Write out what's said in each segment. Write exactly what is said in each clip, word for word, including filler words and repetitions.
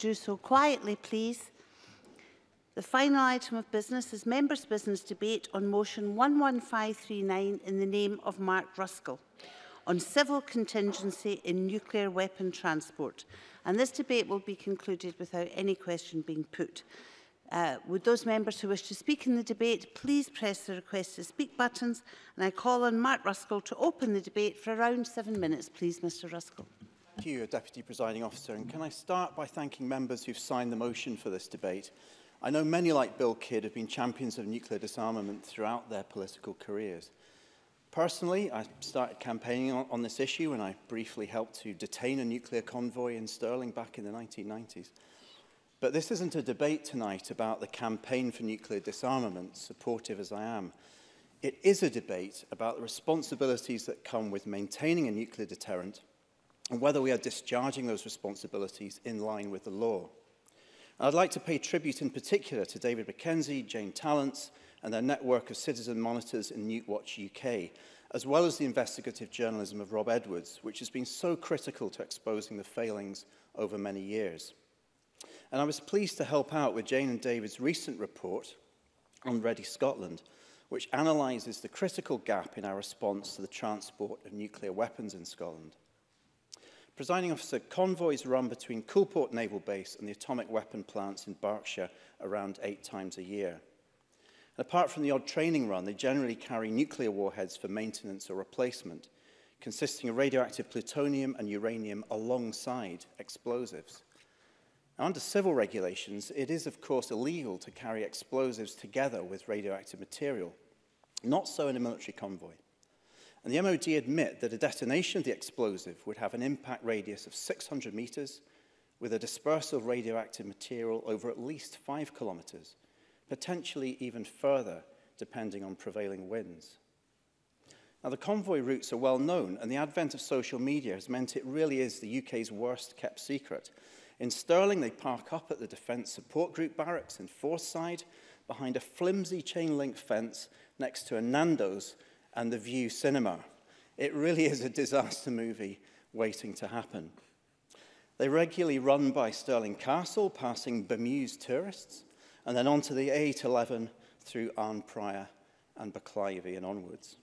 do so quietly, please. The final item of business is members' business debate on motion one one five three nine in the name of Mark Ruskell on civil contingency in nuclear weapon transport. And this debate will be concluded without any question being put. Uh, would those members who wish to speak in the debate please press the request to speak buttons, and I call on Mark Ruskell to open the debate for around seven minutes, please, Mr Ruskell. Thank you, Deputy Presiding Officer, and can I start by thanking members who've signed the motion for this debate. I know many like Bill Kidd have been champions of nuclear disarmament throughout their political careers. Personally, I started campaigning on, on this issue when I briefly helped to detain a nuclear convoy in Stirling back in the nineteen nineties. But this isn't a debate tonight about the campaign for nuclear disarmament, supportive as I am. It is a debate about the responsibilities that come with maintaining a nuclear deterrent and whether we are discharging those responsibilities in line with the law. And I'd like to pay tribute in particular to David Mackenzie, Jane Tallants, and their network of citizen monitors in NukeWatch U K, as well as the investigative journalism of Rob Edwards, which has been so critical to exposing the failings over many years. And I was pleased to help out with Jane and David's recent report on Ready Scotland, which analyses the critical gap in our response to the transport of nuclear weapons in Scotland. Presiding Officer, convoys run between Coolport Naval Base and the atomic weapon plants in Berkshire around eight times a year. And apart from the odd training run, they generally carry nuclear warheads for maintenance or replacement, consisting of radioactive plutonium and uranium alongside explosives. Under civil regulations, it is of course illegal to carry explosives together with radioactive material. Not so in a military convoy. And the M O D admit that a detonation of the explosive would have an impact radius of six hundred metres with a dispersal of radioactive material over at least five kilometres, potentially even further depending on prevailing winds. Now the convoy routes are well known, and the advent of social media has meant it really is the U K's worst kept secret. In Stirling, they park up at the Defence Support Group barracks in Forthside, behind a flimsy chain-link fence next to a Nando's and the View cinema. It really is a disaster movie waiting to happen. They regularly run by Stirling Castle, passing bemused tourists, and then onto the A eight eleven through Arnprior and Buchlyvie and onwards.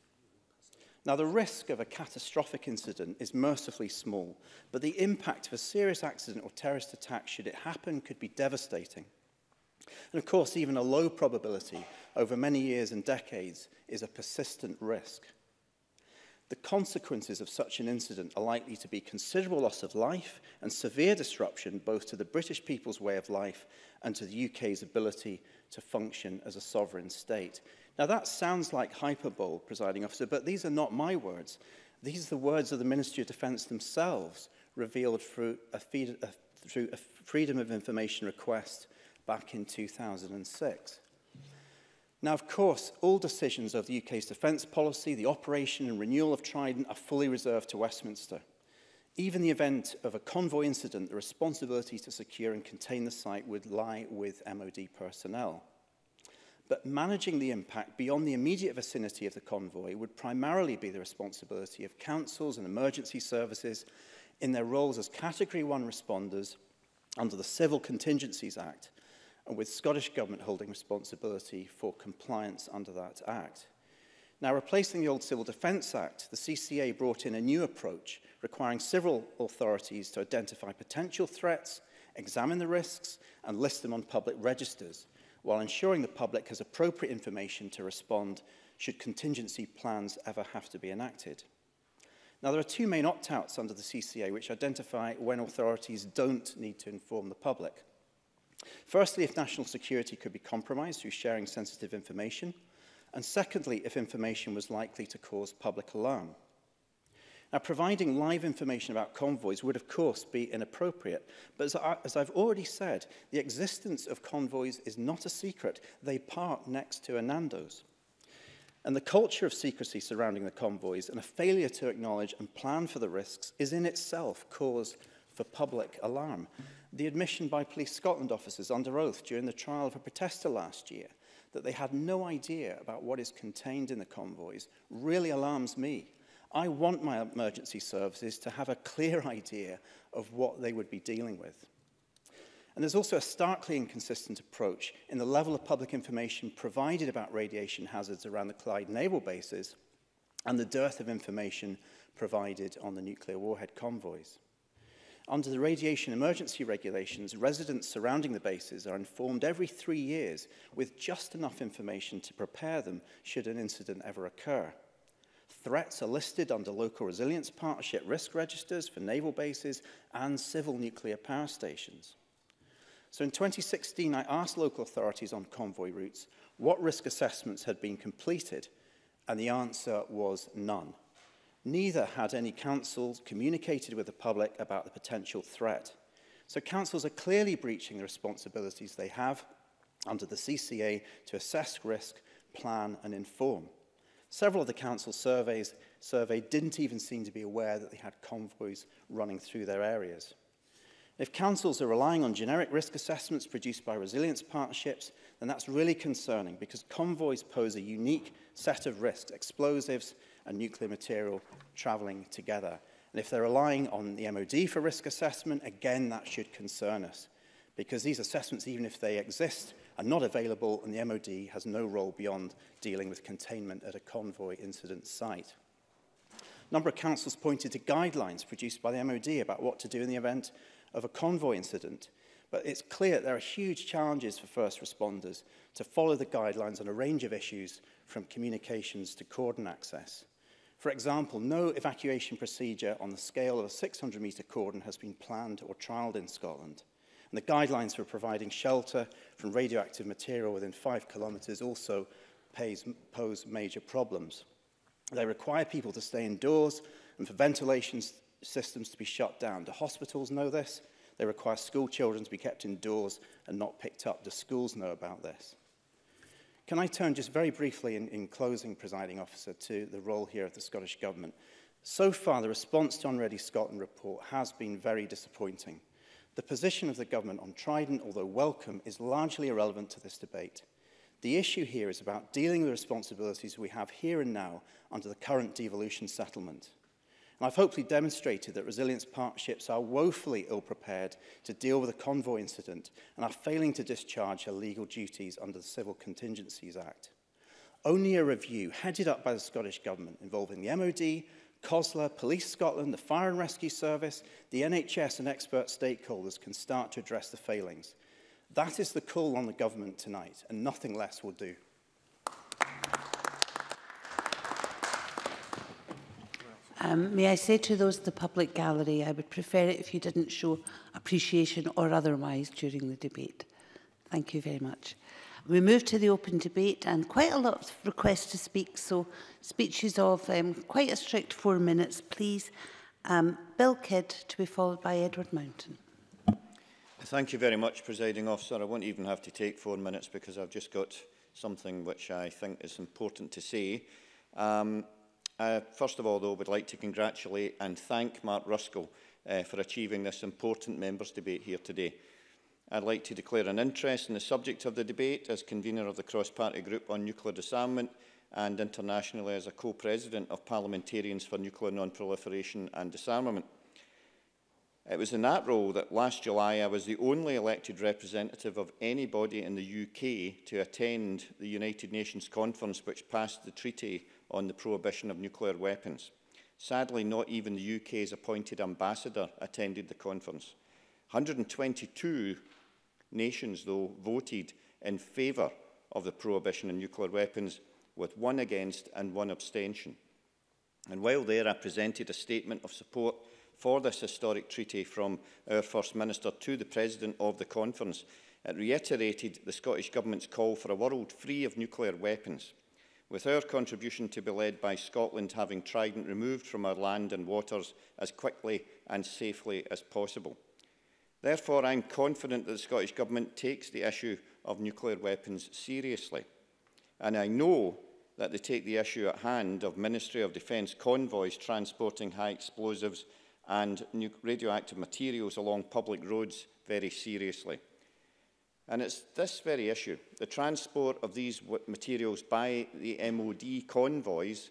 Now, the risk of a catastrophic incident is mercifully small, but the impact of a serious accident or terrorist attack, should it happen, could be devastating. And of course, even a low probability over many years and decades is a persistent risk. The consequences of such an incident are likely to be considerable loss of life and severe disruption both to the British people's way of life and to the U K's ability to function as a sovereign state. Now that sounds like hyperbole, Presiding Officer, but these are not my words. These are the words of the Ministry of Defence themselves, revealed through a, feed, a, through a Freedom of Information request back in two thousand six. Now, of course, all decisions of the U K's defence policy, the operation and renewal of Trident, are fully reserved to Westminster. Even in the event of a convoy incident, the responsibility to secure and contain the site would lie with M O D personnel. But managing the impact beyond the immediate vicinity of the convoy would primarily be the responsibility of councils and emergency services in their roles as Category one responders under the Civil Contingencies Act, and with Scottish Government holding responsibility for compliance under that Act. Now, replacing the old Civil Defence Act, the C C A brought in a new approach requiring civil authorities to identify potential threats, examine the risks, and list them on public registers, while ensuring the public has appropriate information to respond should contingency plans ever have to be enacted. Now, there are two main opt-outs under the C C A which identify when authorities don't need to inform the public. Firstly, if national security could be compromised through sharing sensitive information, and secondly, if information was likely to cause public alarm. Now, providing live information about convoys would, of course, be inappropriate, but as, I, as I've already said, the existence of convoys is not a secret. They park next to a Nando's. And the culture of secrecy surrounding the convoys and a failure to acknowledge and plan for the risks is in itself cause for public alarm. The admission by Police Scotland officers under oath during the trial of a protester last year that they had no idea about what is contained in the convoys really alarms me. I want my emergency services to have a clear idea of what they would be dealing with. And there's also a starkly inconsistent approach in the level of public information provided about radiation hazards around the Clyde naval bases and the dearth of information provided on the nuclear warhead convoys. Under the radiation emergency regulations, residents surrounding the bases are informed every three years with just enough information to prepare them should an incident ever occur. Threats are listed under local resilience partnership risk registers for naval bases and civil nuclear power stations. So in twenty sixteen, I asked local authorities on convoy routes what risk assessments had been completed, and the answer was none. Neither had any councils communicated with the public about the potential threat. So councils are clearly breaching the responsibilities they have under the C C A to assess risk, plan and inform. Several of the council surveys surveyed didn't even seem to be aware that they had convoys running through their areas. If councils are relying on generic risk assessments produced by resilience partnerships, then that's really concerning because convoys pose a unique set of risks, explosives and nuclear material travelling together. And if they're relying on the M O D for risk assessment, again, that should concern us because these assessments, even if they exist, are not available and the M O D has no role beyond dealing with containment at a convoy incident site. A number of councils pointed to guidelines produced by the M O D about what to do in the event of a convoy incident, but it's clear there are huge challenges for first responders to follow the guidelines on a range of issues from communications to cordon access. For example, no evacuation procedure on the scale of a six hundred metre cordon has been planned or trialled in Scotland. And the guidelines for providing shelter from radioactive material within five kilometres also pose major problems. They require people to stay indoors and for ventilation systems to be shut down. Do hospitals know this? They require school children to be kept indoors and not picked up. Do schools know about this? Can I turn just very briefly in, in closing, Presiding Officer, to the role here of the Scottish Government? So far, the response to Ready Scotland report has been very disappointing. The position of the government on Trident, although welcome, is largely irrelevant to this debate. The issue here is about dealing with the responsibilities we have here and now under the current devolution settlement. And I've hopefully demonstrated that resilience partnerships are woefully ill-prepared to deal with a convoy incident and are failing to discharge their legal duties under the Civil Contingencies Act. Only a review headed up by the Scottish Government involving the M O D, COSLA, Police Scotland, the Fire and Rescue Service, the N H S and expert stakeholders can start to address the failings. That is the call on the government tonight, and nothing less will do. Um, may I say to those in the public gallery, I would prefer it if you didn't show appreciation or otherwise during the debate. Thank you very much. We move to the open debate and quite a lot of requests to speak, so speeches of um, quite a strict four minutes, please. Um, Bill Kidd to be followed by Edward Mountain. Thank you very much, Presiding Officer. I won't even have to take four minutes because I've just got something which I think is important to say. Um, Uh, first of all, though, I would like to congratulate and thank Mark Ruskell uh, for achieving this important members' debate here today. I'd like to declare an interest in the subject of the debate as convener of the cross-party group on nuclear disarmament and internationally as a co-president of Parliamentarians for Nuclear Non-Proliferation and Disarmament. It was in that role that last July I was the only elected representative of anybody in the U K to attend the United Nations conference which passed the treaty on the prohibition of nuclear weapons. Sadly, not even the U K's appointed ambassador attended the conference. one hundred twenty-two nations, though, voted in favour of the prohibition of nuclear weapons, with one against and one abstention. And while there, I presented a statement of support for this historic treaty from our First Minister to the President of the conference. It reiterated the Scottish Government's call for a world free of nuclear weapons, with our contribution to be led by Scotland having Trident removed from our land and waters as quickly and safely as possible. Therefore, I am confident that the Scottish Government takes the issue of nuclear weapons seriously. And I know that they take the issue at hand of Ministry of Defence convoys transporting high explosives and radioactive materials along public roads very seriously. And it's this very issue, the transport of these materials by the M O D convoys,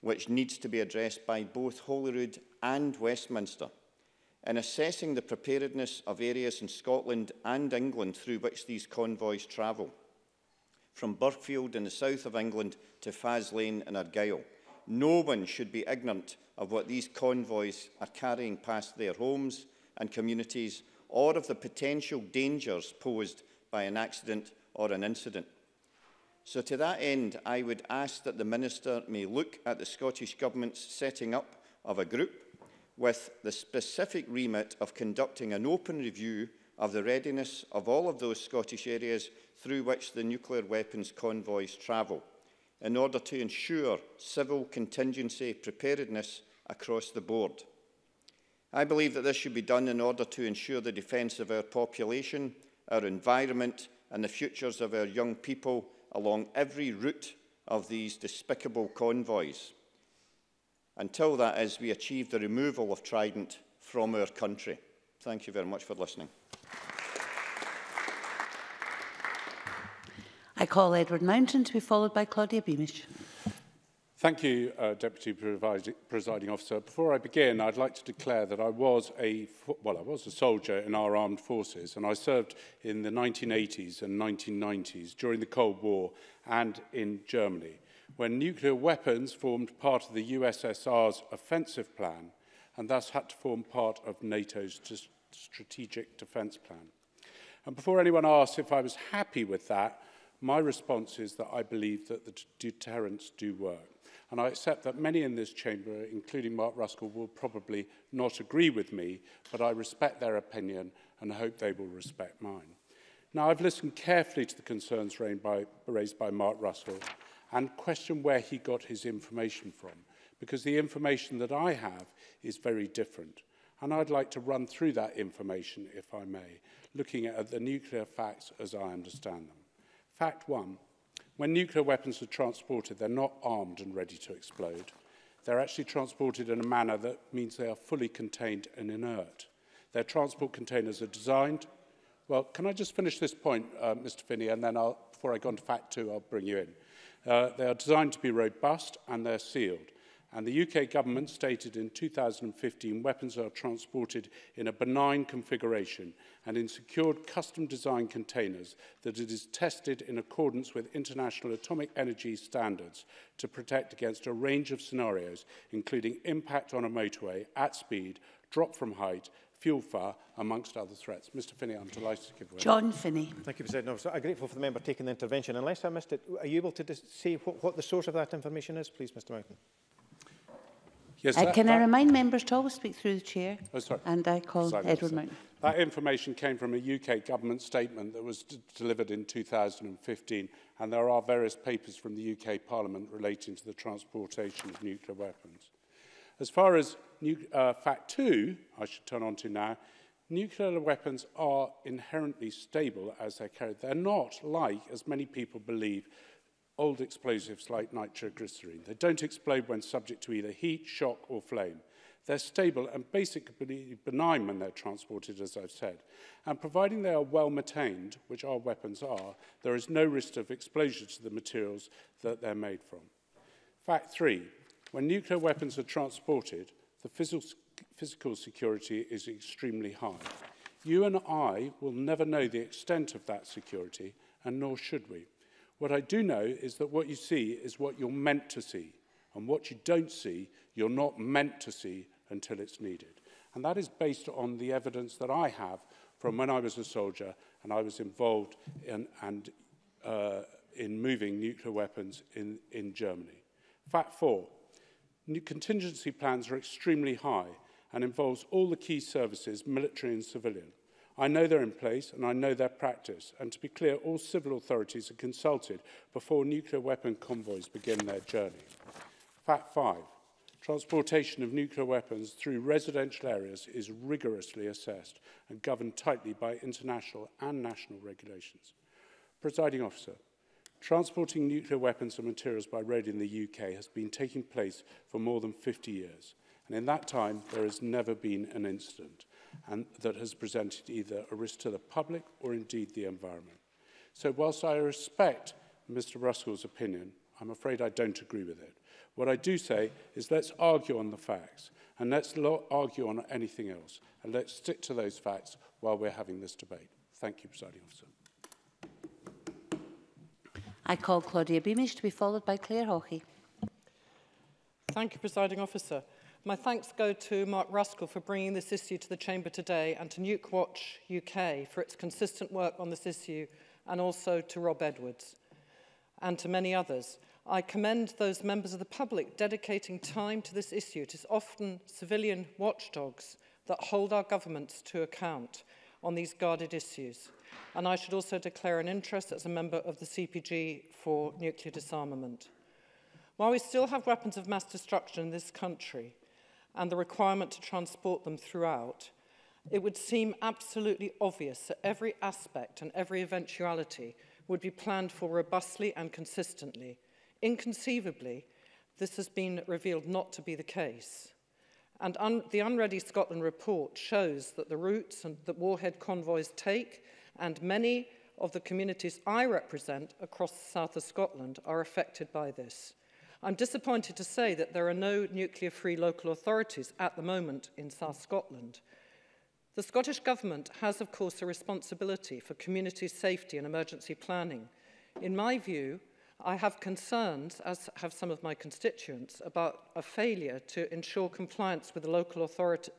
which needs to be addressed by both Holyrood and Westminster. in assessing the preparedness of areas in Scotland and England through which these convoys travel, from Burghfield in the south of England to Faslane in Argyll. No one should be ignorant of what these convoys are carrying past their homes and communities, or of the potential dangers posed by an accident or an incident. So to that end, I would ask that the Minister may look at the Scottish Government's setting up of a group with the specific remit of conducting an open review of the readiness of all of those Scottish areas through which the nuclear weapons convoys travel, in order to ensure civil contingency preparedness across the board. I believe that this should be done in order to ensure the defence of our population, our environment, and the futures of our young people along every route of these despicable convoys, until that is, we achieve the removal of Trident from our country. Thank you very much for listening. I call Edward Mountain to be followed by Claudia Beamish. Thank you, uh, Deputy Presiding Officer. Before I begin, I'd like to declare that I was a well, I was a soldier in our armed forces, and I served in the nineteen eighties and nineteen nineties during the Cold War and in Germany, when nuclear weapons formed part of the U S S R's offensive plan, and thus had to form part of NATO's strategic defence plan. And before anyone asks if I was happy with that, my response is that I believe that the deterrents do work. And I accept that many in this chamber, including Mark Ruskell, will probably not agree with me, but I respect their opinion and hope they will respect mine. Now, I've listened carefully to the concerns raised by, raised by Mark Ruskell and questioned where he got his information from, because the information that I have is very different. And I'd like to run through that information, if I may, looking at the nuclear facts as I understand them. Fact one, when nuclear weapons are transported, they're not armed and ready to explode. They're actually transported in a manner that means they are fully contained and inert. Their transport containers are designed... Well, can I just finish this point, uh, Mister Finnie, and then I'll, before I go on to fact two, I'll bring you in. Uh, they are designed to be robust and they're sealed. And the U K government stated in two thousand fifteen weapons are transported in a benign configuration and in secured custom-designed containers that it is tested in accordance with international atomic energy standards to protect against a range of scenarios, including impact on a motorway, at speed, drop from height, fuel fire, amongst other threats. Mister Finnie, I'm delighted to give way. John Finnie. Thank you, President Officer. I'm grateful for the member taking the intervention. Unless I missed it, are you able to say what, what the source of that information is, please, Mister Mountain? Yes, uh, can that, I remind members to always speak through the chair? Oh, sorry. And I call sorry, Edward Mountain. That information came from a U K government statement that was delivered in two thousand fifteen, and there are various papers from the U K Parliament relating to the transportation of nuclear weapons. As far as uh, fact two, I should turn on to now, nuclear weapons are inherently stable as they're carried. They're not like, as many people believe, old explosives like nitroglycerine. They don't explode when subject to either heat, shock or flame. They're stable and basically benign when they're transported, as I've said. And providing they are well maintained, which our weapons are, there is no risk of exposure to the materials that they're made from. Fact three, when nuclear weapons are transported, the phys- physical security is extremely high. You and I will never know the extent of that security, and nor should we. What I do know is that what you see is what you're meant to see, and what you don't see, you're not meant to see until it's needed. And that is based on the evidence that I have from when I was a soldier and I was involved in, and, uh, in moving nuclear weapons in, in Germany. Fact four, new contingency plans are extremely high and involves all the key services, military and civilian. I know they're in place and I know their practice, and to be clear, all civil authorities are consulted before nuclear weapon convoys begin their journey. Fact five, transportation of nuclear weapons through residential areas is rigorously assessed and governed tightly by international and national regulations. Presiding Officer, transporting nuclear weapons and materials by road in the U K has been taking place for more than fifty years, and in that time there has never been an incident and that has presented either a risk to the public or indeed the environment. So whilst I respect Mister Ruskell's opinion, I'm afraid I don't agree with it. What I do say is let's argue on the facts, and let's not argue on anything else, and let's stick to those facts while we're having this debate. Thank you, Presiding Officer. I call Claudia Beamish to be followed by Claire Hawkey. Thank you, Presiding Officer. My thanks go to Mark Ruskell for bringing this issue to the Chamber today, and to Nuke Watch U K for its consistent work on this issue, and also to Rob Edwards and to many others. I commend those members of the public dedicating time to this issue. It is often civilian watchdogs that hold our governments to account on these guarded issues. And I should also declare an interest as a member of the C P G for nuclear disarmament. While we still have weapons of mass destruction in this country, and the requirement to transport them throughout, it would seem absolutely obvious that every aspect and every eventuality would be planned for robustly and consistently. Inconceivably, this has been revealed not to be the case. And un the Unready Scotland report shows that the routes and that warhead convoys take, and many of the communities I represent across the south of Scotland, are affected by this. I'm disappointed to say that there are no nuclear-free local authorities at the moment in South Scotland. The Scottish Government has, of course, a responsibility for community safety and emergency planning. In my view, I have concerns, as have some of my constituents, about a failure to ensure compliance with the local authority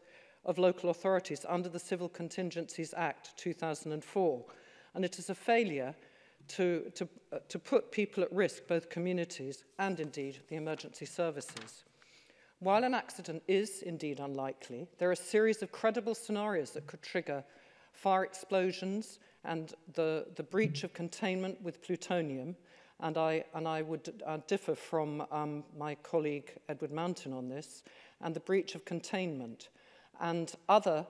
of local authorities under the Civil Contingencies Act two thousand and four. And it is a failure To, to, uh, to put people at risk, both communities and indeed the emergency services. While an accident is indeed unlikely, there are a series of credible scenarios that could trigger fire explosions and the, the breach of containment with plutonium, and I, and I would uh, differ from um, my colleague Edward Mountain on this, and the breach of containment, and other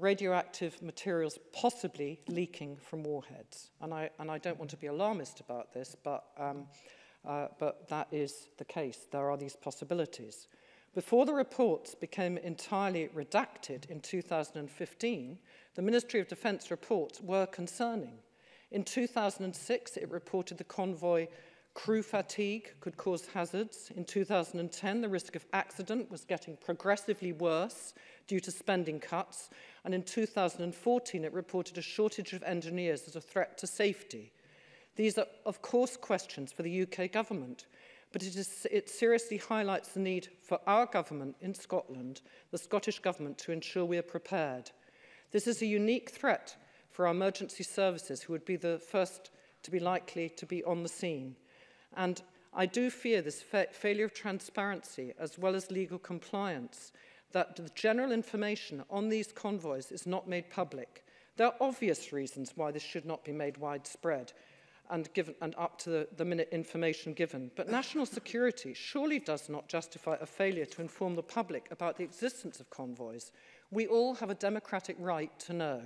radioactive materials possibly leaking from warheads. And I, and I don't want to be alarmist about this, but, um, uh, but that is the case. There are these possibilities. Before the reports became entirely redacted in two thousand and fifteen, the Ministry of Defence reports were concerning. In two thousand and six, it reported the convoy crew fatigue could cause hazards. In two thousand and ten, the risk of accident was getting progressively worse due to spending cuts. And in two thousand and fourteen, it reported a shortage of engineers as a threat to safety. These are, of course, questions for the U K government, but it, is, it seriously highlights the need for our government in Scotland, the Scottish Government, to ensure we are prepared. This is a unique threat for our emergency services, who would be the first to be likely to be on the scene. And I do fear this fa failure of transparency, as well as legal compliance, that the general information on these convoys is not made public. There are obvious reasons why this should not be made widespread and, given, and up to the, the minute information given. But national security surely does not justify a failure to inform the public about the existence of convoys. We all have a democratic right to know.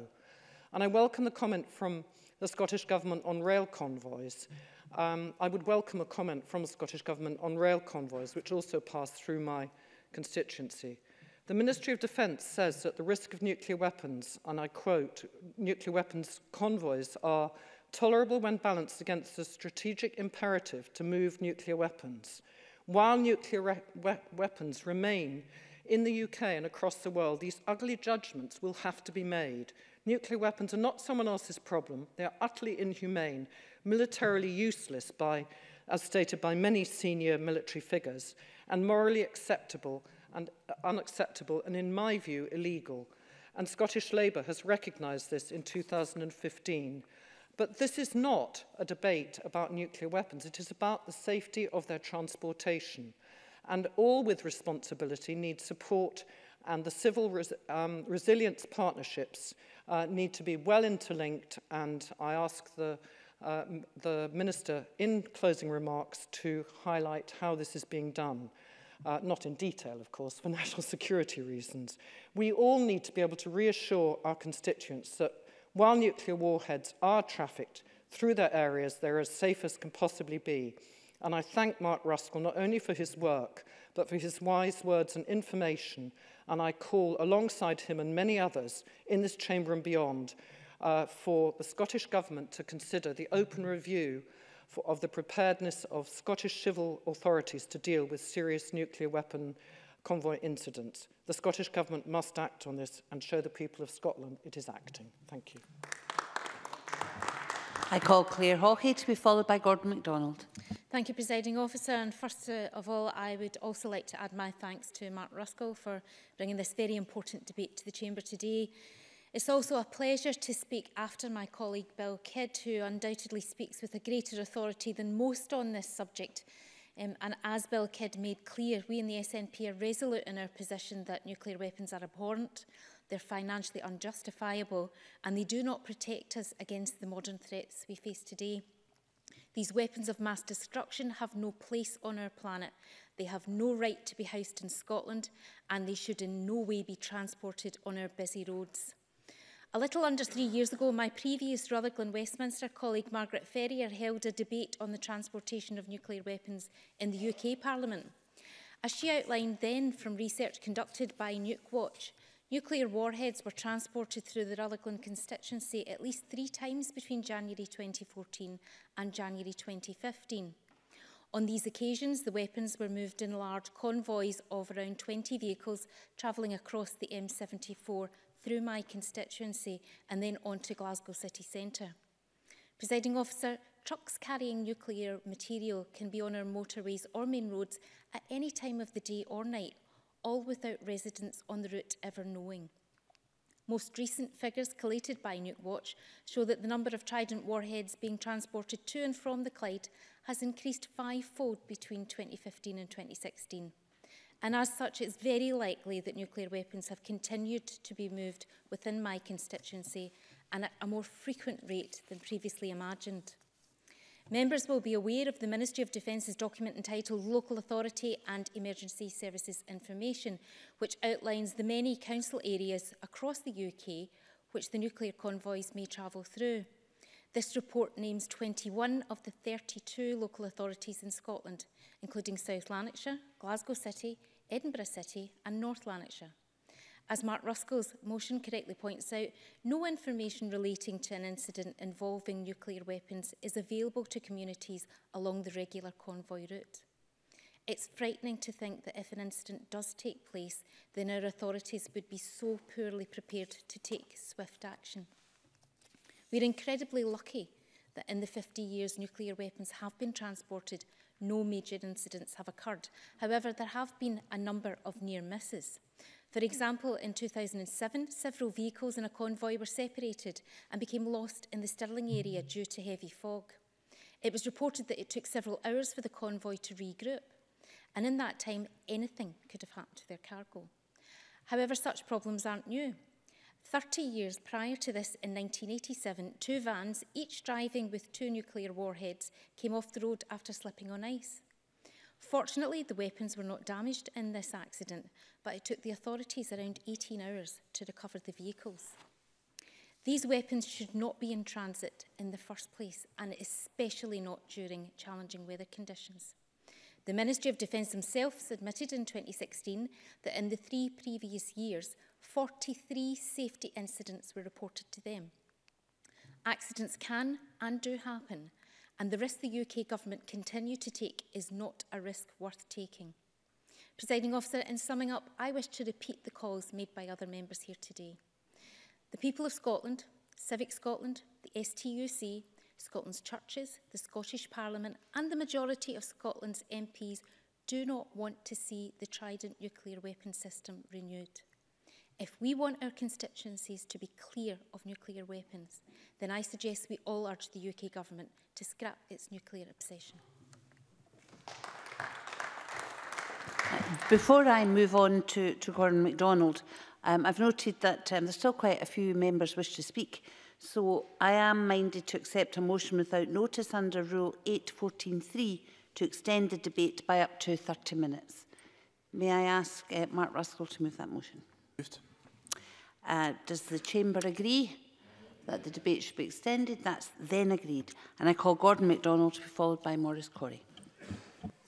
And I welcome the comment from the Scottish Government on rail convoys. Um, I would welcome a comment from the Scottish Government on rail convoys, which also passed through my constituency. The Ministry of Defence says that the risk of nuclear weapons, and I quote, nuclear weapons convoys are tolerable when balanced against the strategic imperative to move nuclear weapons. While nuclear re- we- weapons remain in the U K and across the world, these ugly judgments will have to be made. Nuclear weapons are not someone else's problem. They are utterly inhumane, militarily useless, by, as stated by many senior military figures, and morally acceptable and uh, unacceptable, and in my view, illegal. And Scottish Labour has recognised this in two thousand and fifteen. But this is not a debate about nuclear weapons. It is about the safety of their transportation. And all with responsibility need support, and the civil res um, resilience partnerships Uh, need to be well interlinked, and I ask the, uh, the Minister in closing remarks to highlight how this is being done. Uh, not in detail, of course, for national security reasons. We all need to be able to reassure our constituents that while nuclear warheads are trafficked through their areas, they're as safe as can possibly be. And I thank Mark Ruskell not only for his work, but for his wise words and information. And I call alongside him and many others in this chamber and beyond uh, for the Scottish Government to consider the open review for, of the preparedness of Scottish civil authorities to deal with serious nuclear weapon convoy incidents. The Scottish Government must act on this and show the people of Scotland it is acting. Thank you. I call Claire Hawkey to be followed by Gordon MacDonald. Thank you, Presiding Officer. And first of all, I would also like to add my thanks to Mark Ruskell for bringing this very important debate to the Chamber today. It's also a pleasure to speak after my colleague Bill Kidd, who undoubtedly speaks with a greater authority than most on this subject. Um, and as Bill Kidd made clear, we in the S N P are resolute in our position that nuclear weapons are abhorrent, they're financially unjustifiable, and they do not protect us against the modern threats we face today. These weapons of mass destruction have no place on our planet. They have no right to be housed in Scotland, and they should in no way be transported on our busy roads. A little under three years ago, my previous Rutherglen Westminster colleague Margaret Ferrier held a debate on the transportation of nuclear weapons in the U K Parliament. As she outlined then from research conducted by NukeWatch, nuclear warheads were transported through the Rutherglen constituency at least three times between January twenty fourteen and January twenty fifteen. On these occasions, the weapons were moved in large convoys of around twenty vehicles travelling across the M seventy-four through my constituency and then on to Glasgow city centre. Presiding Officer, trucks carrying nuclear material can be on our motorways or main roads at any time of the day or night, all without residents on the route ever knowing. Most recent figures collated by NukeWatch show that the number of Trident warheads being transported to and from the Clyde has increased fivefold between twenty fifteen and twenty sixteen. And as such, it's very likely that nuclear weapons have continued to be moved within my constituency and at a more frequent rate than previously imagined. Members will be aware of the Ministry of Defence's document entitled Local Authority and Emergency Services Information, which outlines the many council areas across the U K which the nuclear convoys may travel through. This report names twenty-one of the thirty-two local authorities in Scotland, including South Lanarkshire, Glasgow City, Edinburgh City and North Lanarkshire. As Mark Ruskell's motion correctly points out, no information relating to an incident involving nuclear weapons is available to communities along the regular convoy route. It's frightening to think that if an incident does take place, then our authorities would be so poorly prepared to take swift action. We're incredibly lucky that in the fifty years nuclear weapons have been transported, no major incidents have occurred. However, there have been a number of near misses. For example, in two thousand seven, several vehicles in a convoy were separated and became lost in the Stirling area due to heavy fog. It was reported that it took several hours for the convoy to regroup, and in that time, anything could have happened to their cargo. However, such problems aren't new. thirty years prior to this, in nineteen eighty-seven, two vans, each driving with two nuclear warheads, came off the road after slipping on ice. Fortunately, the weapons were not damaged in this accident, but it took the authorities around eighteen hours to recover the vehicles. These weapons should not be in transit in the first place, and especially not during challenging weather conditions. The Ministry of Defence themselves admitted in twenty sixteen that in the three previous years, forty-three safety incidents were reported to them. Accidents can and do happen, and the risk the U K Government continue to take is not a risk worth taking. Presiding Officer, in summing up, I wish to repeat the calls made by other members here today. The people of Scotland, Civic Scotland, the S T U C, Scotland's churches, the Scottish Parliament and the majority of Scotland's M Ps do not want to see the Trident nuclear weapon system renewed. If we want our constituencies to be clear of nuclear weapons, then I suggest we all urge the U K Government to scrap its nuclear obsession. Before I move on to, to Gordon MacDonald, um, I've noted that um, there's still quite a few members wish to speak, so I am minded to accept a motion without notice under Rule eight fourteen three to extend the debate by up to thirty minutes. May I ask uh, Mark Ruskell to move that motion? Moved. Uh, does the Chamber agree that the debate should be extended? That's then agreed. And I call Gordon MacDonald to be followed by Maurice Corry.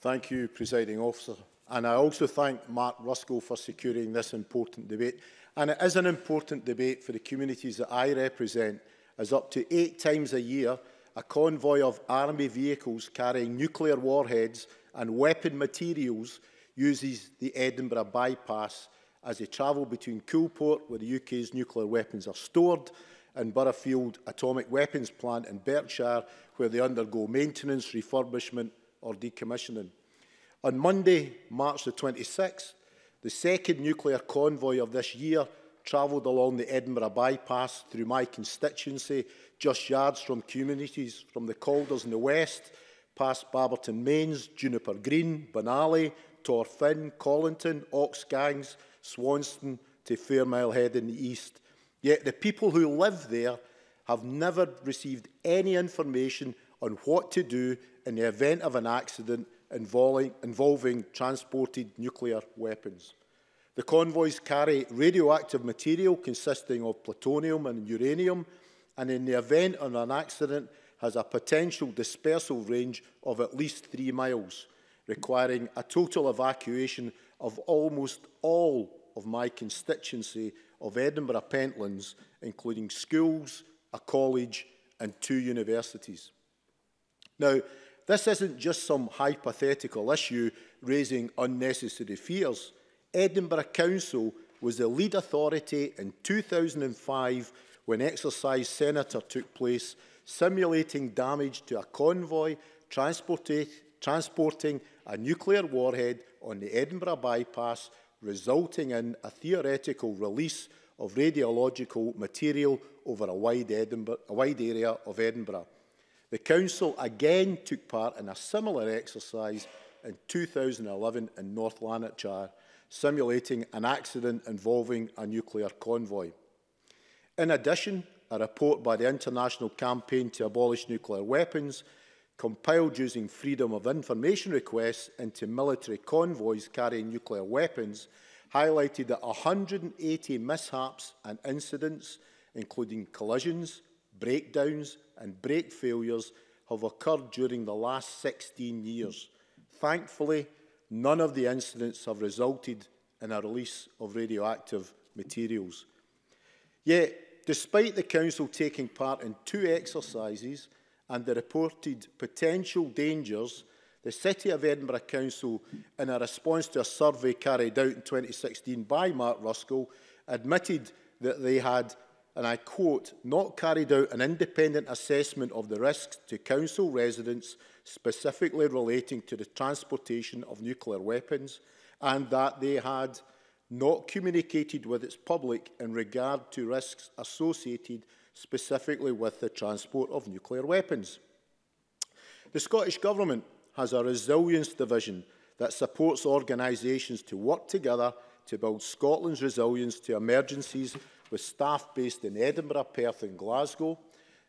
Thank you, Presiding Officer. And I also thank Mark Ruskell for securing this important debate. And it is an important debate for the communities that I represent, as up to eight times a year a convoy of army vehicles carrying nuclear warheads and weapon materials uses the Edinburgh Bypass as they travel between Coolport, where the U K's nuclear weapons are stored, and Burghfield Atomic Weapons Plant in Berkshire, where they undergo maintenance, refurbishment or decommissioning. On Monday, March the twenty-sixth, the second nuclear convoy of this year travelled along the Edinburgh Bypass through my constituency, just yards from communities from the Calders in the west, past Barberton Mains, Juniper Green, Benally, Torfin, Colinton, Oxgangs, Swanston to Fairmile Head in the east. Yet the people who live there have never received any information on what to do in the event of an accident involving, involving transported nuclear weapons. The convoys carry radioactive material consisting of plutonium and uranium, and in the event of an accident has a potential dispersal range of at least three miles, requiring a total evacuation of almost all of my constituency of Edinburgh Pentlands, including schools, a college and two universities. Now, this isn't just some hypothetical issue raising unnecessary fears. Edinburgh Council was the lead authority in two thousand five when Exercise Senator took place, simulating damage to a convoy transporting a nuclear warhead on the Edinburgh Bypass, resulting in a theoretical release of radiological material over a wide, Edinburgh, a wide area of Edinburgh. The Council again took part in a similar exercise in two thousand eleven in North Lanarkshire, simulating an accident involving a nuclear convoy. In addition, a report by the International Campaign to Abolish Nuclear Weapons, compiled using freedom of information requests into military convoys carrying nuclear weapons, highlighted that one hundred eighty mishaps and incidents, including collisions, breakdowns and brake failures, have occurred during the last sixteen years. Thankfully, none of the incidents have resulted in a release of radioactive materials. Yet, despite the Council taking part in two exercises and the reported potential dangers, the City of Edinburgh Council, in a response to a survey carried out in twenty sixteen by Mark Ruskell, admitted that they had, and I quote, not carried out an independent assessment of the risks to council residents specifically relating to the transportation of nuclear weapons, and that they had not communicated with its public in regard to risks associated specifically with the transport of nuclear weapons. The Scottish Government has a resilience division that supports organisations to work together to build Scotland's resilience to emergencies, with staff based in Edinburgh, Perth and Glasgow.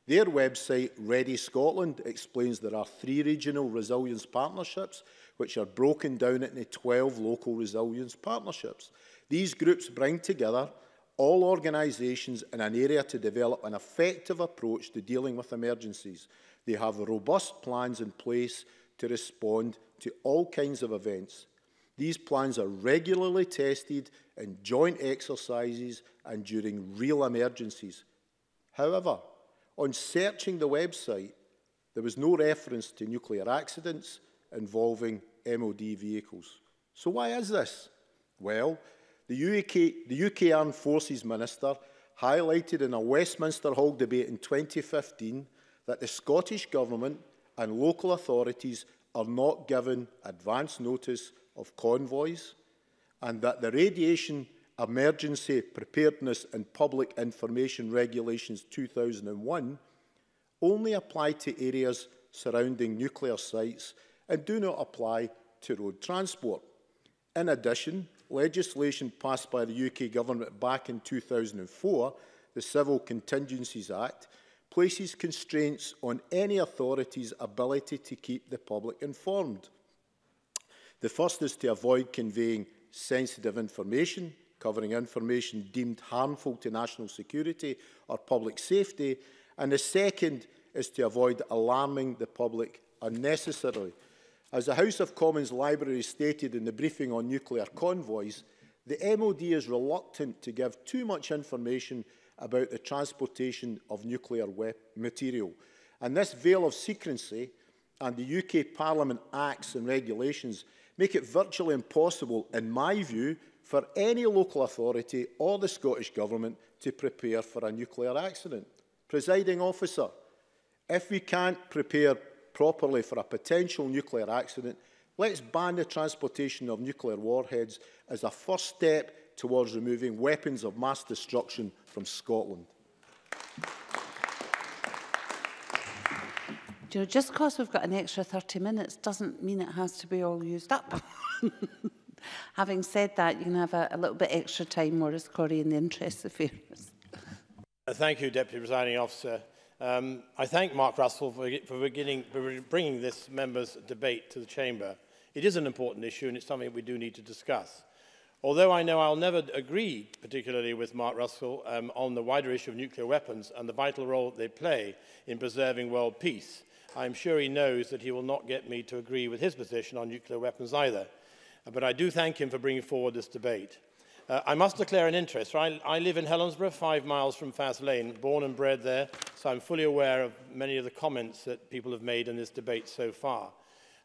Their website, Ready Scotland, explains there are three regional resilience partnerships, which are broken down into twelve local resilience partnerships. These groups bring together all organisations in an area to develop an effective approach to dealing with emergencies. They have robust plans in place to respond to all kinds of events. These plans are regularly tested in joint exercises and during real emergencies. However, on searching the website, there was no reference to nuclear accidents involving M O D vehicles. So why is this? Well, the U K, the U K Armed Forces Minister highlighted in a Westminster Hall debate in twenty fifteen that the Scottish Government and local authorities are not given advance notice of convoys, and that the Radiation Emergency Preparedness and Public Information Regulations two thousand one only apply to areas surrounding nuclear sites and do not apply to road transport. In addition, legislation passed by the U K Government back in two thousand four, the Civil Contingencies Act, places constraints on any authority's ability to keep the public informed. The first is to avoid conveying sensitive information, covering information deemed harmful to national security or public safety, and the second is to avoid alarming the public unnecessarily. As the House of Commons Library stated in the briefing on nuclear convoys, the M O D is reluctant to give too much information about the transportation of nuclear material, and this veil of secrecy and the U K Parliament Acts and regulations make it virtually impossible, in my view, for any local authority or the Scottish Government to prepare for a nuclear accident. Presiding officer, if we can't prepare properly for a potential nuclear accident, let's ban the transportation of nuclear warheads as a first step towards removing weapons of mass destruction from Scotland. You know, just because we've got an extra thirty minutes doesn't mean it has to be all used up. Having said that, you can have a, a little bit extra time, Maurice Corry, in the interests of fairness. Thank you, Deputy Presiding Officer. Um, I thank Mark Ruskell for, for, beginning, for bringing this members' debate to the Chamber. It is an important issue and it's something we do need to discuss. Although I know I'll never agree particularly with Mark Ruskell um, on the wider issue of nuclear weapons and the vital role they play in preserving world peace, I'm sure he knows that he will not get me to agree with his position on nuclear weapons either. But I do thank him for bringing forward this debate. Uh, I must declare an interest. I, I live in Helensburgh, five miles from Faslane, born and bred there, so I'm fully aware of many of the comments that people have made in this debate so far.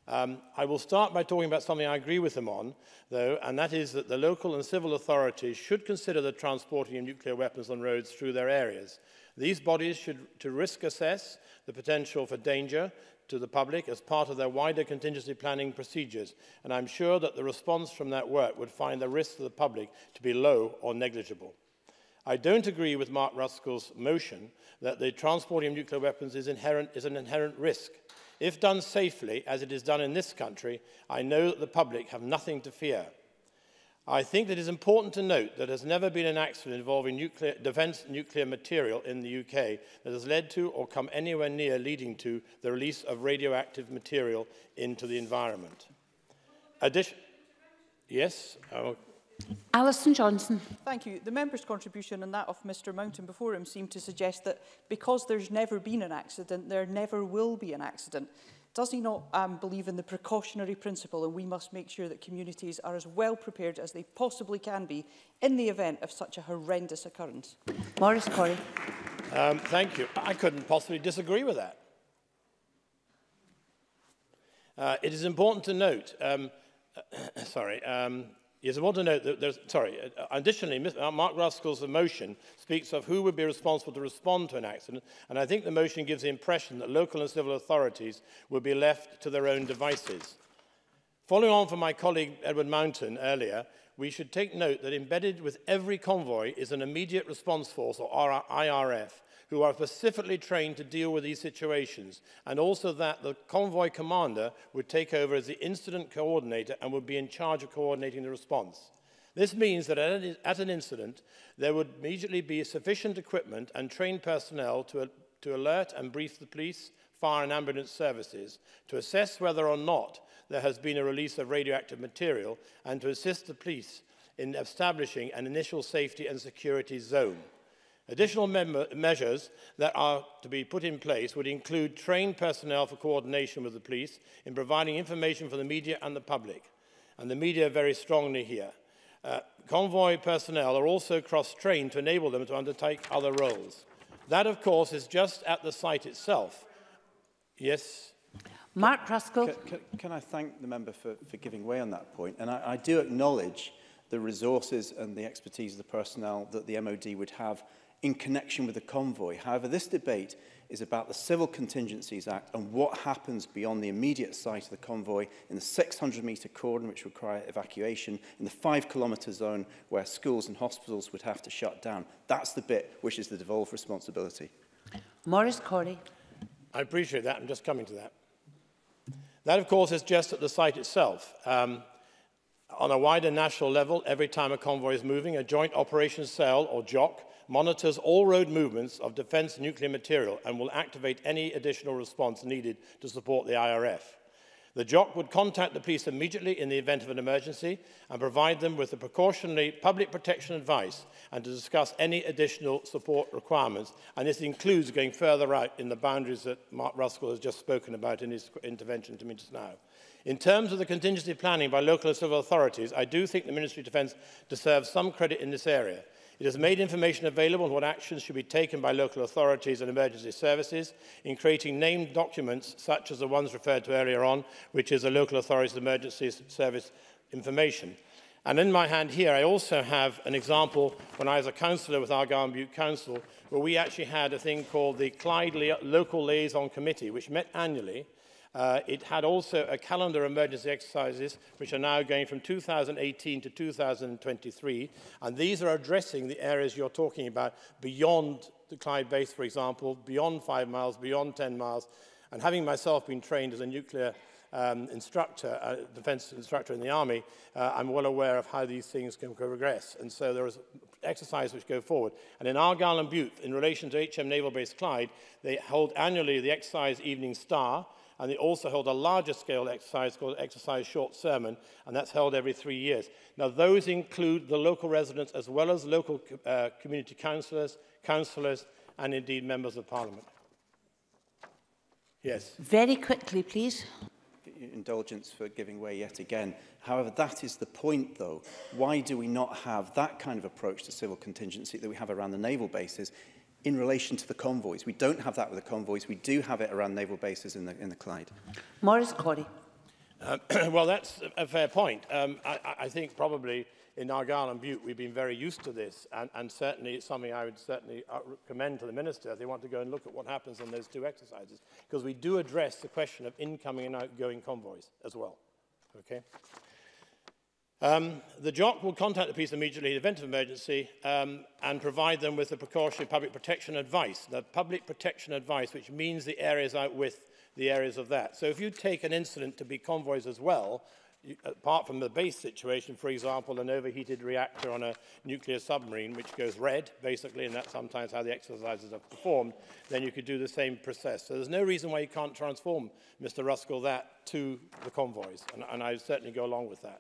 Um, I will start by talking about something I agree with them on, though, and that is that the local and civil authorities should consider the transporting of nuclear weapons on roads through their areas. These bodies should to risk assess the potential for danger to the public as part of their wider contingency planning procedures, and I'm sure that the response from that work would find the risk to the public to be low or negligible. I don't agree with Mark Ruskell's motion that the transporting of nuclear weapons is, inherent, is an inherent risk. If done safely, as it is done in this country, I know that the public have nothing to fear. I think that it is important to note that there has never been an accident involving nuclear, defence nuclear material in the U K that has led to or come anywhere near leading to the release of radioactive material into the environment. Addition yes? Oh. Alison Johnson. Thank you. The member's contribution and that of Mr Mountain before him seemed to suggest that because there's never been an accident, there never will be an accident. Does he not um, believe in the precautionary principle, and we must make sure that communities are as well prepared as they possibly can be in the event of such a horrendous occurrence? Maurice Corry. Um, thank you. I couldn't possibly disagree with that. Uh, it is important to note, um, sorry, um, it is important to note that there's, sorry, additionally, Mark Ruskell's motion speaks of who would be responsible to respond to an accident, and I think the motion gives the impression that local and civil authorities would be left to their own devices. Following on from my colleague Edward Mountain earlier, we should take note that embedded with every convoy is an immediate response force, or I R F, who are specifically trained to deal with these situations, and also that the convoy commander would take over as the incident coordinator and would be in charge of coordinating the response. This means that at an incident, there would immediately be sufficient equipment and trained personnel to, to alert and brief the police, fire and ambulance services, to assess whether or not there has been a release of radioactive material, and to assist the police in establishing an initial safety and security zone. Additional measures that are to be put in place would include trained personnel for coordination with the police in providing information for the media and the public, and the media very strongly here. Uh, convoy personnel are also cross-trained to enable them to undertake other roles. That, of course, is just at the site itself. Yes? Mark Ruskell. Can, can, can I thank the member for, for giving way on that point? And I, I do acknowledge the resources and the expertise of the personnel that the M O D would have in connection with the convoy. However, this debate is about the Civil Contingencies Act and what happens beyond the immediate site of the convoy in the six hundred metre cordon, which require evacuation, in the five kilometre zone where schools and hospitals would have to shut down. That's the bit which is the devolved responsibility. Maurice Corry. I appreciate that. I'm just coming to that. That, of course, is just at the site itself. Um, on a wider national level, every time a convoy is moving, a joint operations cell, or JOC, monitors all road movements of defence nuclear material and will activate any additional response needed to support the I R F. The JOC would contact the police immediately in the event of an emergency and provide them with the precautionary public protection advice and to discuss any additional support requirements. And this includes going further out in the boundaries that Mark Ruskell has just spoken about in his intervention to me just now. In terms of the contingency planning by local and civil authorities, I do think the Ministry of Defence deserves some credit in this area. It has made information available on what actions should be taken by local authorities and emergency services in creating named documents such as the ones referred to earlier on, which is the local authorities emergency service information. And in my hand here, I also have an example when I was a councillor with Argyll and Bute Council, where we actually had a thing called the Clyde Local Liaison Committee, which met annually. Uh, it had also a calendar of emergency exercises, which are now going from two thousand eighteen to two thousand twenty-three. And these are addressing the areas you're talking about beyond the Clyde base, for example, beyond five miles, beyond ten miles. And having myself been trained as a nuclear Um, instructor, uh, defence instructor in the army, uh, I'm well aware of how these things can progress. And so there is exercises which go forward. And in Argyll and Bute, in relation to H M Naval Base Clyde, they hold annually the exercise Evening Star, and they also hold a larger scale exercise called Exercise Short Sermon, and that's held every three years. Now, those include the local residents as well as local uh, community councillors, councillors, and indeed members of Parliament. Yes. Very quickly, please. Indulgence for giving way yet again. However, that is the point, though. Why do we not have that kind of approach to civil contingency that we have around the naval bases in relation to the convoys? We don't have that with the convoys. We do have it around naval bases in the, in the Clyde. Maurice Corry. Uh, well, that's a fair point. Um, I, I think probably in Argyll and Bute we've been very used to this, and, and certainly it's something I would certainly commend to the Minister if they want to go and look at what happens on those two exercises, because we do address the question of incoming and outgoing convoys as well. Okay. Um, the J O C will contact the police immediately in the event of emergency um, and provide them with the precautionary public protection advice. The public protection advice, which means the areas out with the areas of that. So if you take an incident to be convoys as well, you, apart from the base situation, for example, an overheated reactor on a nuclear submarine, which goes red, basically, and that's sometimes how the exercises are performed, then you could do the same process. So there's no reason why you can't transform, Mister Ruskell, that to the convoys, and, and I certainly go along with that.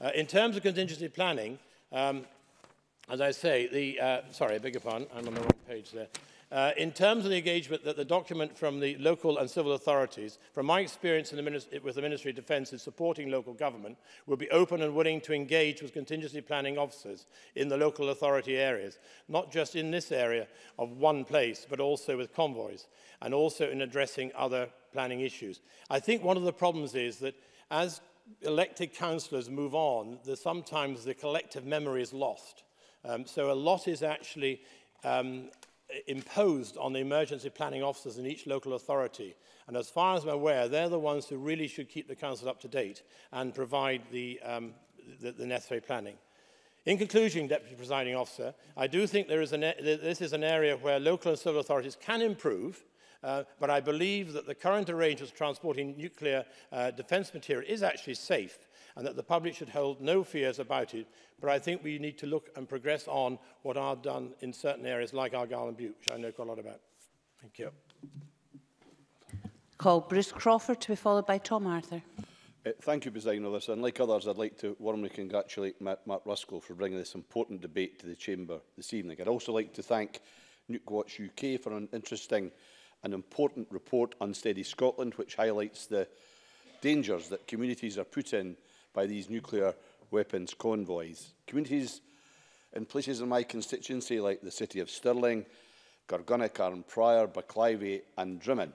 Uh, in terms of contingency planning, um, as I say, the, uh, sorry, I beg your pardon, I'm on the wrong page there. Uh, in terms of the engagement that the document from the local and civil authorities, from my experience in the with the Ministry of Defence in supporting local government, will be open and willing to engage with contingency planning officers in the local authority areas, not just in this area of one place, but also with convoys, and also in addressing other planning issues. I think one of the problems is that as elected councillors move on, sometimes the collective memory is lost. Um, so a lot is actually um, imposed on the emergency planning officers in each local authority. And as far as I'm aware, they're the ones who really should keep the council up to date and provide the, um, the, the necessary planning. In conclusion, Deputy Presiding Officer, I do think there is an e this is an area where local and civil authorities can improve, uh, but I believe that the current arrangements of transporting nuclear uh, defence material is actually safe, and that the public should hold no fears about it. But I think we need to look and progress on what are done in certain areas like Argyll and Bute, which I know quite a lot about. Thank you. Call Bruce Crawford to be followed by Tom Arthur. Uh, thank you, Presiding Officer. And like others, I'd like to warmly congratulate Mark, Mark Ruskell for bringing this important debate to the Chamber this evening. I'd also like to thank Nucwatch U K for an interesting and important report on Steady Scotland, which highlights the dangers that communities are put in by these nuclear weapons convoys. Communities in places in my constituency like the city of Stirling, Gorgunnock, Arnprior, Buchlyvie and Drimmen.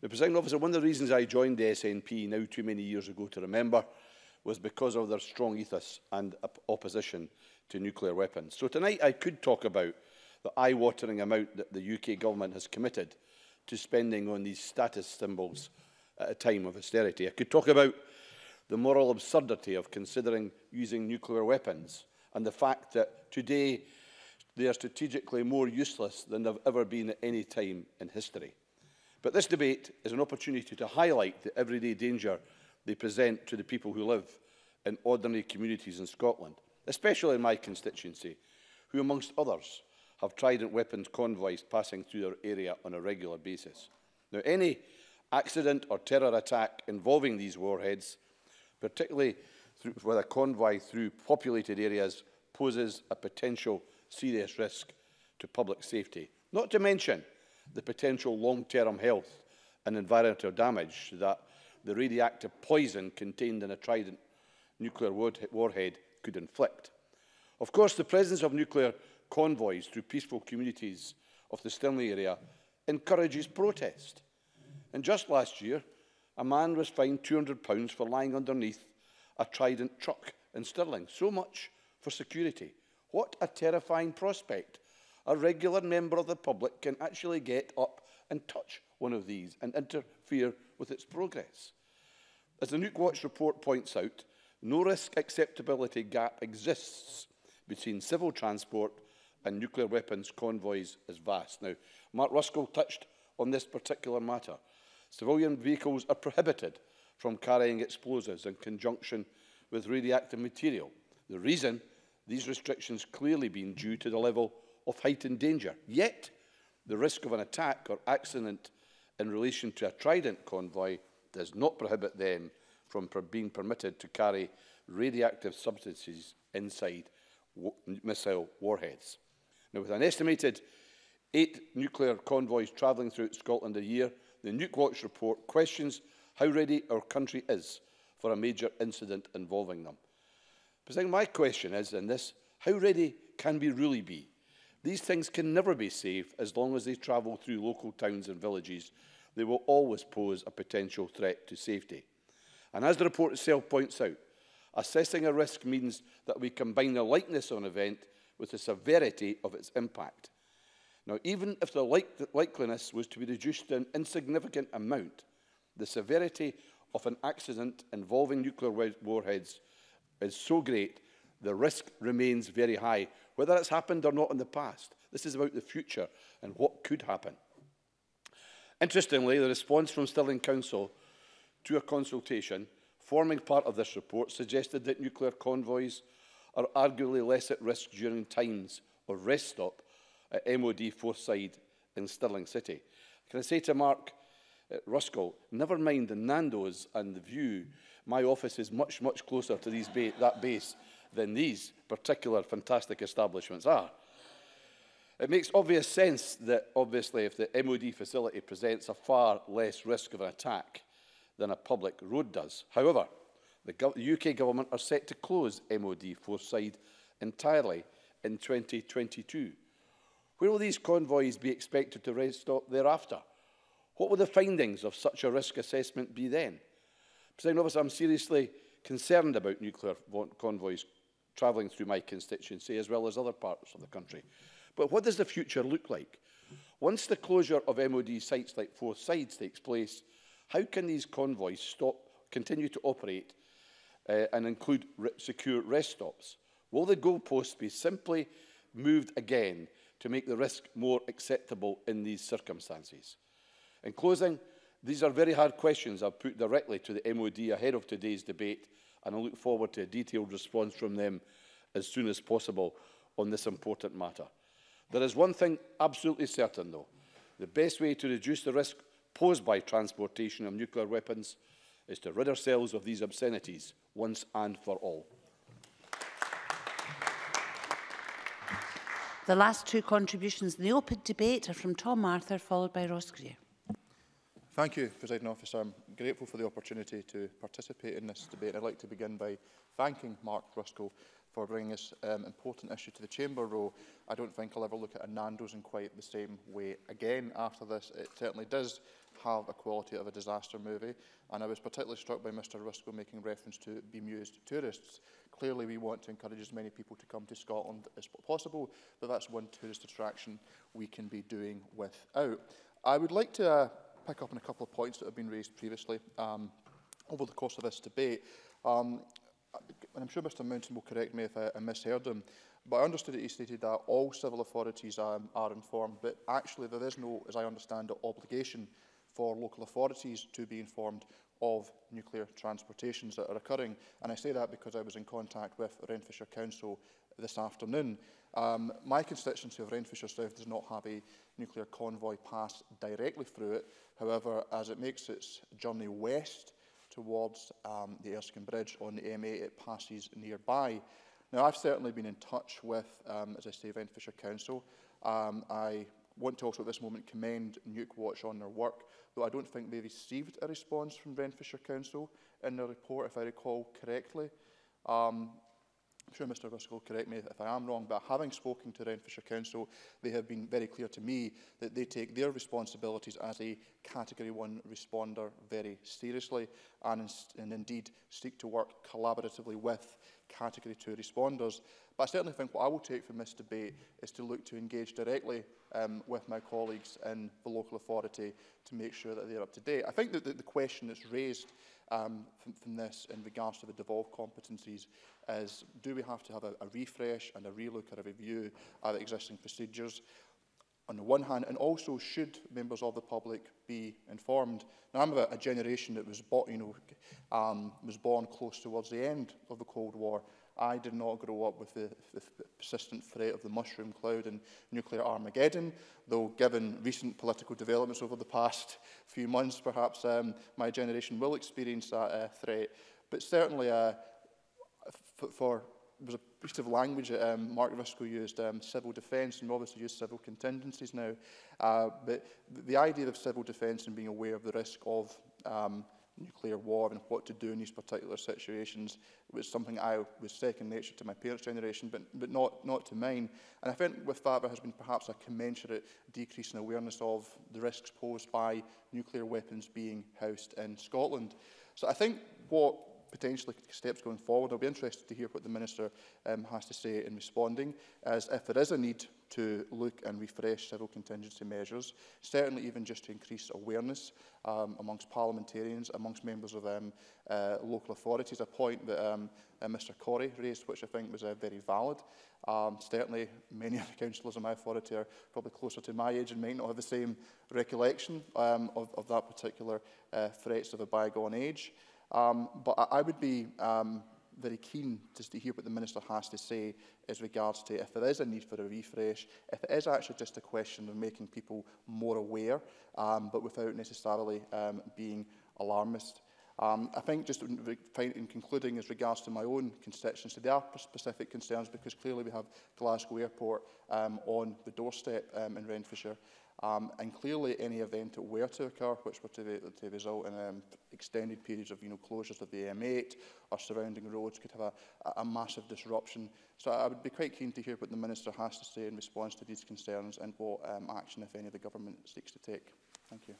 The Presiding Officer, one of the reasons I joined the S N P now too many years ago to remember was because of their strong ethos and op opposition to nuclear weapons. So tonight I could talk about the eye-watering amount that the U K government has committed to spending on these status symbols at a time of austerity. I could talk about the moral absurdity of considering using nuclear weapons and the fact that today they are strategically more useless than they've ever been at any time in history. But this debate is an opportunity to highlight the everyday danger they present to the people who live in ordinary communities in Scotland, especially in my constituency, who amongst others have Trident weapons convoys passing through their area on a regular basis. Now, any accident or terror attack involving these warheads, particularly through, with a convoy through populated areas, poses a potential serious risk to public safety, not to mention the potential long-term health and environmental damage that the radioactive poison contained in a Trident nuclear warhead could inflict. Of course, the presence of nuclear convoys through peaceful communities of the Stirling area encourages protest. And just last year, a man was fined two hundred pounds for lying underneath a Trident truck in Stirling. So much for security. What a terrifying prospect. A regular member of the public can actually get up and touch one of these and interfere with its progress. As the Nuke Watch report points out, no risk acceptability gap exists between civil transport and nuclear weapons convoys is vast. Now, Mark Ruskell touched on this particular matter. Civilian vehicles are prohibited from carrying explosives in conjunction with radioactive material. The reason, these restrictions clearly being due to the level of heightened danger. Yet, the risk of an attack or accident in relation to a Trident convoy does not prohibit them from per being permitted to carry radioactive substances inside missile warheads. Now, with an estimated eight nuclear convoys travelling throughout Scotland a year, the Nuke Watch report questions how ready our country is for a major incident involving them. But then my question is, in this, how ready can we really be? These things can never be safe as long as they travel through local towns and villages. They will always pose a potential threat to safety. And as the report itself points out, assessing a risk means that we combine the likeness of an event with the severity of its impact. Now, even if the like likeliness was to be reduced to an insignificant amount, the severity of an accident involving nuclear warheads is so great, the risk remains very high, whether it's happened or not in the past. This is about the future and what could happen. Interestingly, the response from Stirling Council to a consultation forming part of this report suggested that nuclear convoys are arguably less at risk during times of rest stop at M O D Forsyth in Stirling City. Can I say to Mark uh, Ruskell, never mind the Nando's and the View, my office is much, much closer to these ba that base than these particular fantastic establishments are. It makes obvious sense that, obviously, if the M O D facility presents a far less risk of an attack than a public road does. However, the U K government are set to close M O D Forsyth entirely in twenty twenty-two. Where will these convoys be expected to rest stop thereafter? What will the findings of such a risk assessment be then? President Officer, I'm seriously concerned about nuclear convoys travelling through my constituency as well as other parts of the country. But what does the future look like? Once the closure of M O D sites like Forsyth takes place, how can these convoys stop, continue to operate uh, and include re secure rest stops? Will the goalposts be simply moved again to make the risk more acceptable in these circumstances? In closing, these are very hard questions I've put directly to the M O D ahead of today's debate, and I look forward to a detailed response from them as soon as possible on this important matter. There is one thing absolutely certain, though. The best way to reduce the risk posed by transportation of nuclear weapons is to rid ourselves of these obscenities once and for all. The last two contributions in the open debate are from Tom Arthur, followed by Ross Greer. Thank you, Presiding Officer. I'm grateful for the opportunity to participate in this debate. I'd like to begin by thanking Mark Ruskell for bringing this um, important issue to the Chamber, though I don't think I'll ever look at a Nando's in quite the same way again after this. It certainly does have a quality of a disaster movie, and I was particularly struck by Mister Ruskell making reference to bemused tourists. Clearly, we want to encourage as many people to come to Scotland as possible, but that's one tourist attraction we can be doing without. I would like to uh, pick up on a couple of points that have been raised previously um, over the course of this debate. Um, And I'm sure Mister Mountain will correct me if I, I misheard him, but I understood that he stated that all civil authorities um, are informed, but actually there is no, as I understand it, obligation for local authorities to be informed of nuclear transportations that are occurring. And I say that because I was in contact with Renfrewshire Council this afternoon. Um, my constituency of Renfrewshire South does not have a nuclear convoy pass directly through it. However, as it makes its journey west towards um, the Erskine Bridge on the M eight, it passes nearby. Now, I've certainly been in touch with, um, as I say, Renfrewshire Council. Um, I want to also at this moment commend Nuke Watch on their work, though I don't think they received a response from Renfrewshire Council in their report, if I recall correctly. Um, I'm sure Mr Ruskell will correct me if I am wrong, but having spoken to Renfrewshire Council, they have been very clear to me that they take their responsibilities as a Category one responder very seriously and, and indeed seek to work collaboratively with Category two responders. But I certainly think what I will take from this debate is to look to engage directly um, with my colleagues in the local authority to make sure that they're up to date. I think that the, the question that's raised um, from, from this in regards to the devolved competencies is, do we have to have a, a refresh and a relook or a review of existing procedures on the one hand, and also should members of the public be informed? Now, I'm of a generation that was, bought, you know, um, was born close towards the end of the Cold War. I did not grow up with the, the persistent threat of the mushroom cloud and nuclear Armageddon, though given recent political developments over the past few months, perhaps um, my generation will experience that uh, threat. But certainly, uh, for, for there was a piece of language that um, Mark Ruskell used, um, civil defence, and obviously used civil contingencies now. Uh, but the idea of civil defence and being aware of the risk of um, nuclear war and what to do in these particular situations was something I was second nature to my parents' generation, but, but not, not to mine. And I think with that there has been perhaps a commensurate decrease in awareness of the risks posed by nuclear weapons being housed in Scotland. So I think what potentially steps going forward, I'll be interested to hear what the Minister um, has to say in responding, as if there is a need to look and refresh civil contingency measures, certainly even just to increase awareness um, amongst parliamentarians, amongst members of um, uh, local authorities, a point that um, uh, Mr Corry raised, which I think was uh, very valid. Um, certainly, many of the councillors in my authority are probably closer to my age and might not have the same recollection um, of, of that particular uh, threats of a bygone age. Um, but I, I would be um, very keen to, to hear what the Minister has to say as regards to if there is a need for a refresh, if it is actually just a question of making people more aware, um, but without necessarily um, being alarmist. Um, I think just in, in concluding as regards to my own constituency, there are specific concerns because clearly we have Glasgow Airport um, on the doorstep um, in Renfrewshire. Um, and clearly, any event that were to occur, which were to, to result in um, extended periods of you know, closures of the M eight or surrounding roads, could have a, a massive disruption. So I would be quite keen to hear what the Minister has to say in response to these concerns and what um, action, if any, the government seeks to take. Thank you.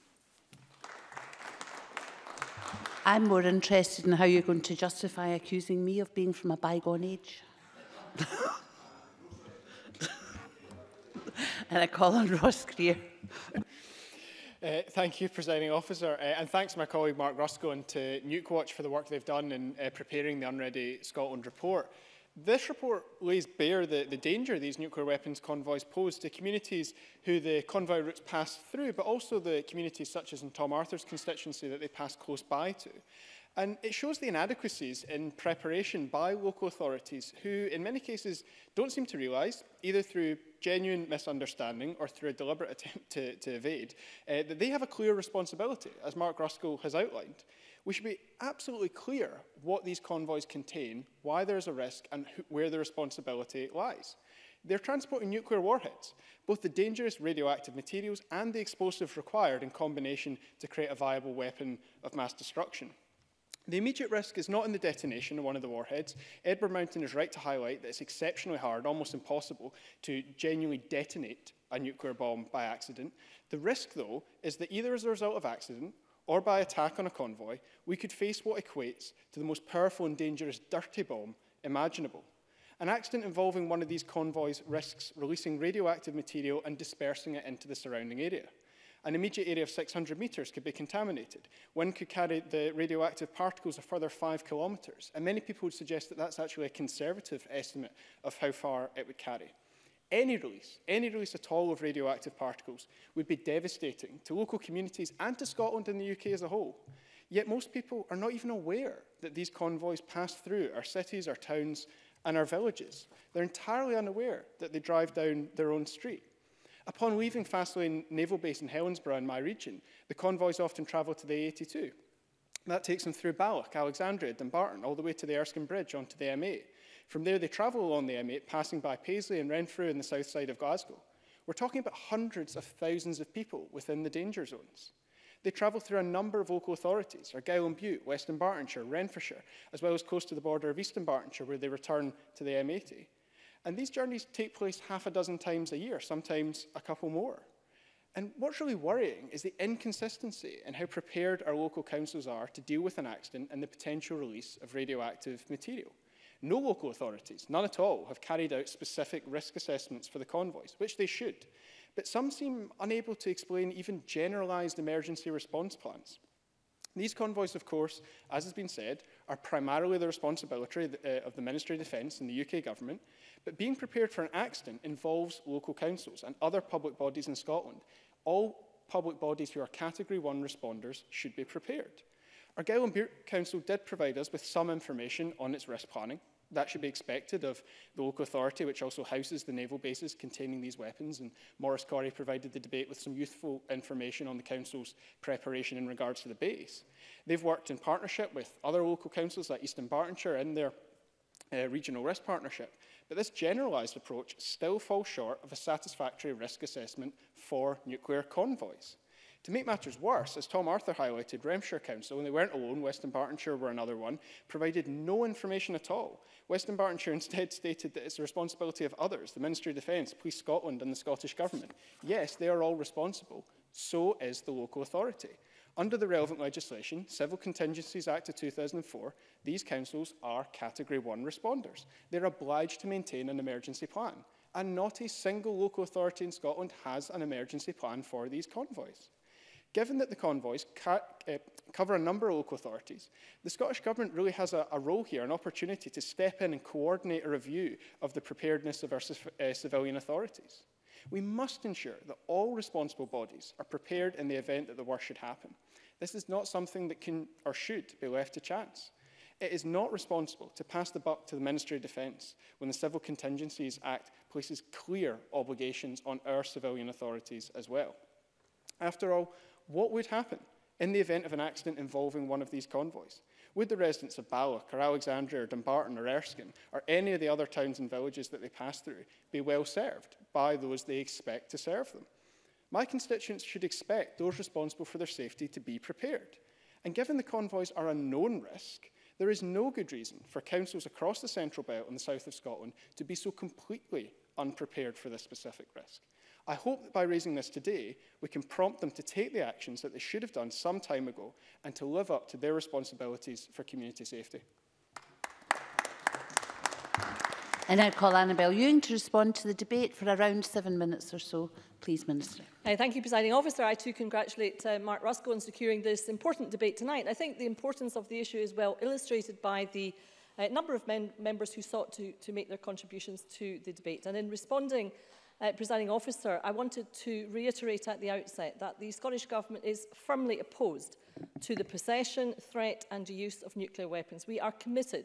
I'm more interested in how you're going to justify accusing me of being from a bygone age. And I call on Ross Greer. Uh, thank you, Presiding Officer, uh, and thanks to my colleague Mark Ruskell and to Nukewatch for the work they've done in uh, preparing the Unready Scotland report. This report lays bare the, the danger these nuclear weapons convoys pose to communities who the convoy routes pass through, but also the communities such as in Tom Arthur's constituency that they pass close by to. And it shows the inadequacies in preparation by local authorities who, in many cases, don't seem to realise, either through genuine misunderstanding or through a deliberate attempt to, to evade, uh, that they have a clear responsibility, as Mark Ruskell has outlined. We should be absolutely clear what these convoys contain, why there is a risk, and who, where the responsibility lies. They're transporting nuclear warheads, both the dangerous radioactive materials and the explosives required in combination to create a viable weapon of mass destruction. The immediate risk is not in the detonation of one of the warheads. Edward Mountain is right to highlight that it's exceptionally hard, almost impossible, to genuinely detonate a nuclear bomb by accident. The risk, though, is that either as a result of accident or by attack on a convoy, we could face what equates to the most powerful and dangerous dirty bomb imaginable. An accident involving one of these convoys risks releasing radioactive material and dispersing it into the surrounding area. An immediate area of six hundred metres could be contaminated. One could carry the radioactive particles a further five kilometres, and many people would suggest that that's actually a conservative estimate of how far it would carry. Any release, any release at all of radioactive particles would be devastating to local communities and to Scotland and the U K as a whole. Yet most people are not even aware that these convoys pass through our cities, our towns, and our villages. They're entirely unaware that they drive down their own street. Upon leaving Faslane Naval Base in Helensburgh in my region, the convoys often travel to the A eighty-two. That takes them through Balloch, Alexandria, Dumbarton, all the way to the Erskine Bridge onto the M eight. From there, they travel along the M eight, passing by Paisley and Renfrew in the south side of Glasgow. We're talking about hundreds of thousands of people within the danger zones. They travel through a number of local authorities, Argyll and Bute, Western Bartonshire, Renfrewshire, as well as close to the border of Eastern Bartonshire, where they return to the M eighty. And these journeys take place half a dozen times a year, sometimes a couple more. And what's really worrying is the inconsistency in how prepared our local councils are to deal with an accident and the potential release of radioactive material. No local authorities, none at all, have carried out specific risk assessments for the convoys, which they should. But some seem unable to explain even generalised emergency response plans. These convoys, of course, as has been said, are primarily the responsibility of the Ministry of Defence and the U K government, but being prepared for an accident involves local councils and other public bodies in Scotland. All public bodies who are Category one responders should be prepared. Argyll and Bute Council did provide us with some information on its risk planning. That should be expected of the local authority, which also houses the naval bases containing these weapons. And Maurice Corry provided the debate with some useful information on the council's preparation in regards to the base. They've worked in partnership with other local councils like Eastern Bartonshire in their uh, regional risk partnership. But this generalised approach still falls short of a satisfactory risk assessment for nuclear convoys. To make matters worse, as Tom Arthur highlighted, Renfrewshire Council, and they weren't alone, Western Bartonshire were another one, provided no information at all. Western Bartonshire instead stated that it's the responsibility of others, the Ministry of Defence, Police Scotland and the Scottish Government. Yes, they are all responsible. So is the local authority. Under the relevant legislation, Civil Contingencies Act of two thousand four, these councils are Category one responders. They're obliged to maintain an emergency plan, and not a single local authority in Scotland has an emergency plan for these convoys. Given that the convoys ca uh, cover a number of local authorities, the Scottish Government really has a, a role here, an opportunity to step in and coordinate a review of the preparedness of our uh, civilian authorities. We must ensure that all responsible bodies are prepared in the event that the worst should happen. This is not something that can or should be left to chance. It is not responsible to pass the buck to the Ministry of Defence when the Civil Contingencies Act places clear obligations on our civilian authorities as well. After all, what would happen in the event of an accident involving one of these convoys? Would the residents of Balloch or Alexandria or Dumbarton or Erskine or any of the other towns and villages that they pass through be well served by those they expect to serve them? My constituents should expect those responsible for their safety to be prepared. And given the convoys are a known risk, there is no good reason for councils across the Central Belt and the south of Scotland to be so completely unprepared for this specific risk. I hope that by raising this today, we can prompt them to take the actions that they should have done some time ago and to live up to their responsibilities for community safety. I now call Annabelle Ewing to respond to the debate for around seven minutes or so. Please, Minister. Uh, thank you, Presiding Officer. I too congratulate uh, Mark Ruskell on securing this important debate tonight. I think the importance of the issue is well illustrated by the uh, number of men members who sought to, to make their contributions to the debate. And in responding, Uh, Presiding Officer, I wanted to reiterate at the outset that the Scottish Government is firmly opposed to the possession, threat and use of nuclear weapons. We are committed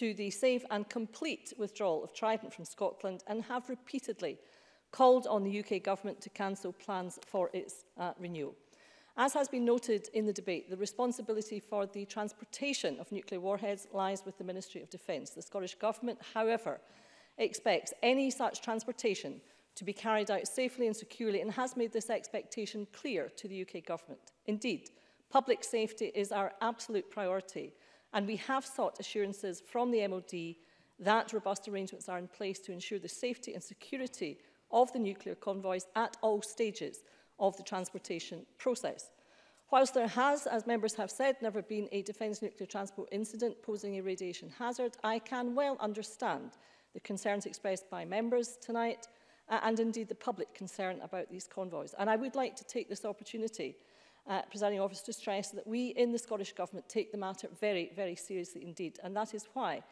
to the safe and complete withdrawal of Trident from Scotland and have repeatedly called on the U K Government to cancel plans for its uh, renewal. As has been noted in the debate, the responsibility for the transportation of nuclear warheads lies with the Ministry of Defence. The Scottish Government, however, expects any such transportation to be carried out safely and securely and has made this expectation clear to the U K Government. Indeed, public safety is our absolute priority and we have sought assurances from the M O D that robust arrangements are in place to ensure the safety and security of the nuclear convoys at all stages of the transportation process. Whilst there has, as members have said, never been a defence nuclear transport incident posing a radiation hazard, I can well understand the concerns expressed by members tonight and indeed the public concern about these convoys. And I would like to take this opportunity, uh, Presiding Officer, to stress that we in the Scottish Government take the matter very, very seriously indeed. And that is why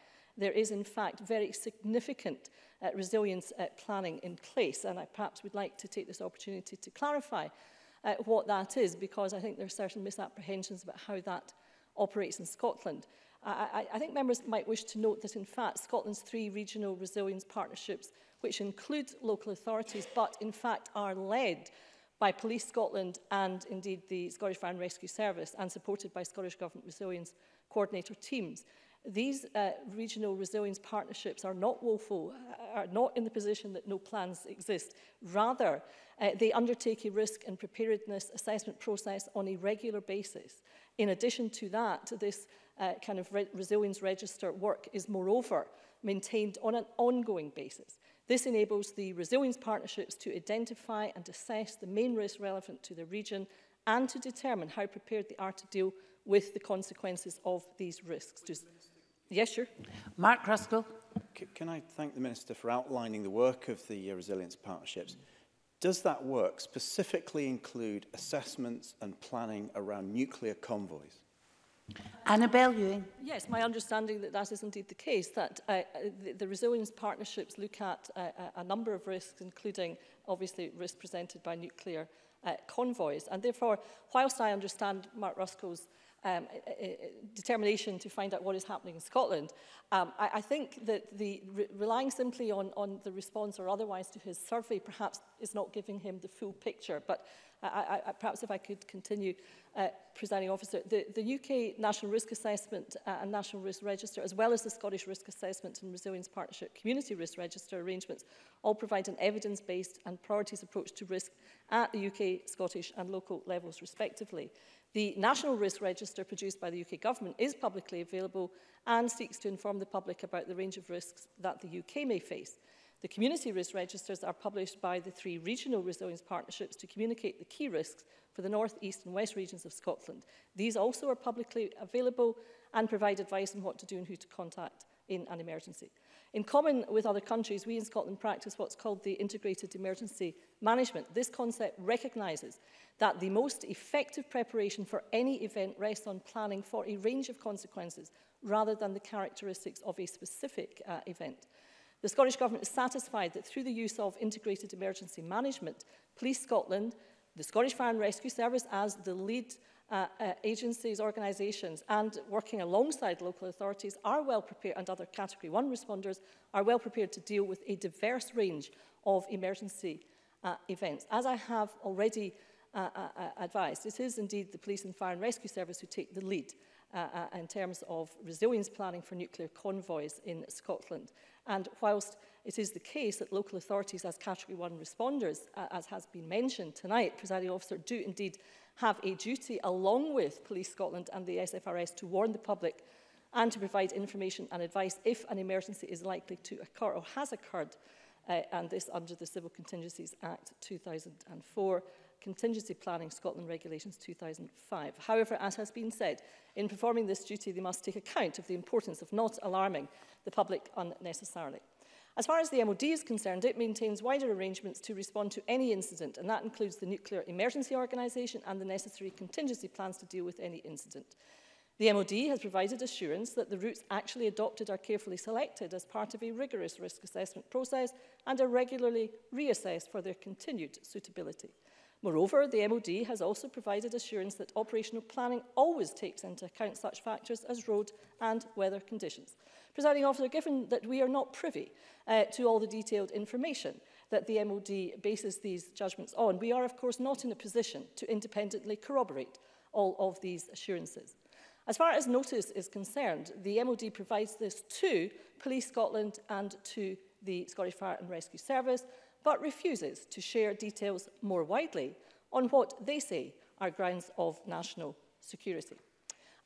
there is in fact very significant uh, resilience uh, planning in place. And I perhaps would like to take this opportunity to clarify uh, what that is, because I think there are certain misapprehensions about how that operates in Scotland. I, I think members might wish to note that in fact Scotland's three regional resilience partnerships, which include local authorities but in fact are led by Police Scotland and indeed the Scottish Fire and Rescue Service and supported by Scottish Government resilience coordinator teams, These uh, regional resilience partnerships are not woeful, are not in the position that no plans exist. Rather, uh, they undertake a risk and preparedness assessment process on a regular basis. In addition to that, this uh, kind of re resilience register work is moreover maintained on an ongoing basis. This enables the resilience partnerships to identify and assess the main risks relevant to the region and to determine how prepared they are to deal with the consequences of these risks. Just... Yes, sure. Mark Ruskell. C can I thank the Minister for outlining the work of the uh, resilience partnerships? Does that work specifically include assessments and planning around nuclear convoys? Annabelle Ewing. Yes, my understanding that that is indeed the case, that uh, the, the resilience partnerships look at uh, a number of risks, including obviously risks presented by nuclear uh, convoys. And therefore, whilst I understand Mark Ruskell's um, uh, determination to find out what is happening in Scotland, um, I, I think that the re relying simply on, on the response or otherwise to his survey perhaps is not giving him the full picture. But I, I, perhaps if I could continue, uh, Presiding Officer, the, the U K National Risk Assessment uh, and National Risk Register, as well as the Scottish Risk Assessment and Resilience Partnership Community Risk Register arrangements, all provide an evidence-based and priorities approach to risk at the U K, Scottish and local levels respectively. The National Risk Register produced by the U K Government is publicly available and seeks to inform the public about the range of risks that the U K may face. The community risk registers are published by the three regional resilience partnerships to communicate the key risks for the North, East and West regions of Scotland. These also are publicly available and provide advice on what to do and who to contact in an emergency. In common with other countries, we in Scotland practice what's called the integrated emergency management. This concept recognises that the most effective preparation for any event rests on planning for a range of consequences rather than the characteristics of a specific uh, event. The Scottish Government is satisfied that through the use of integrated emergency management, Police Scotland, the Scottish Fire and Rescue Service as the lead uh, uh, agencies, organisations and working alongside local authorities are well prepared, and other Category one responders are well prepared to deal with a diverse range of emergency uh, events. As I have already uh, uh, advised, it is indeed the Police and Fire and Rescue Service who take the lead Uh, uh, in terms of resilience planning for nuclear convoys in Scotland. And whilst it is the case that local authorities as Category one responders, uh, as has been mentioned tonight, Presiding Officer, do indeed have a duty along with Police Scotland and the S F R S to warn the public and to provide information and advice if an emergency is likely to occur or has occurred, uh, and this under the Civil Contingencies Act two thousand four, Contingency Planning Scotland Regulations two thousand five. However, as has been said, in performing this duty, they must take account of the importance of not alarming the public unnecessarily. As far as the M O D is concerned, it maintains wider arrangements to respond to any incident, and that includes the Nuclear Emergency Organisation and the necessary contingency plans to deal with any incident. The M O D has provided assurance that the routes actually adopted are carefully selected as part of a rigorous risk assessment process and are regularly reassessed for their continued suitability. Moreover, the M O D has also provided assurance that operational planning always takes into account such factors as road and weather conditions. Presiding Officer, given that we are not privy uh, to all the detailed information that the M O D bases these judgments on, we are of course not in a position to independently corroborate all of these assurances. As far as notice is concerned, the M O D provides this to Police Scotland and to the Scottish Fire and Rescue Service, but refuses to share details more widely on what they say are grounds of national security.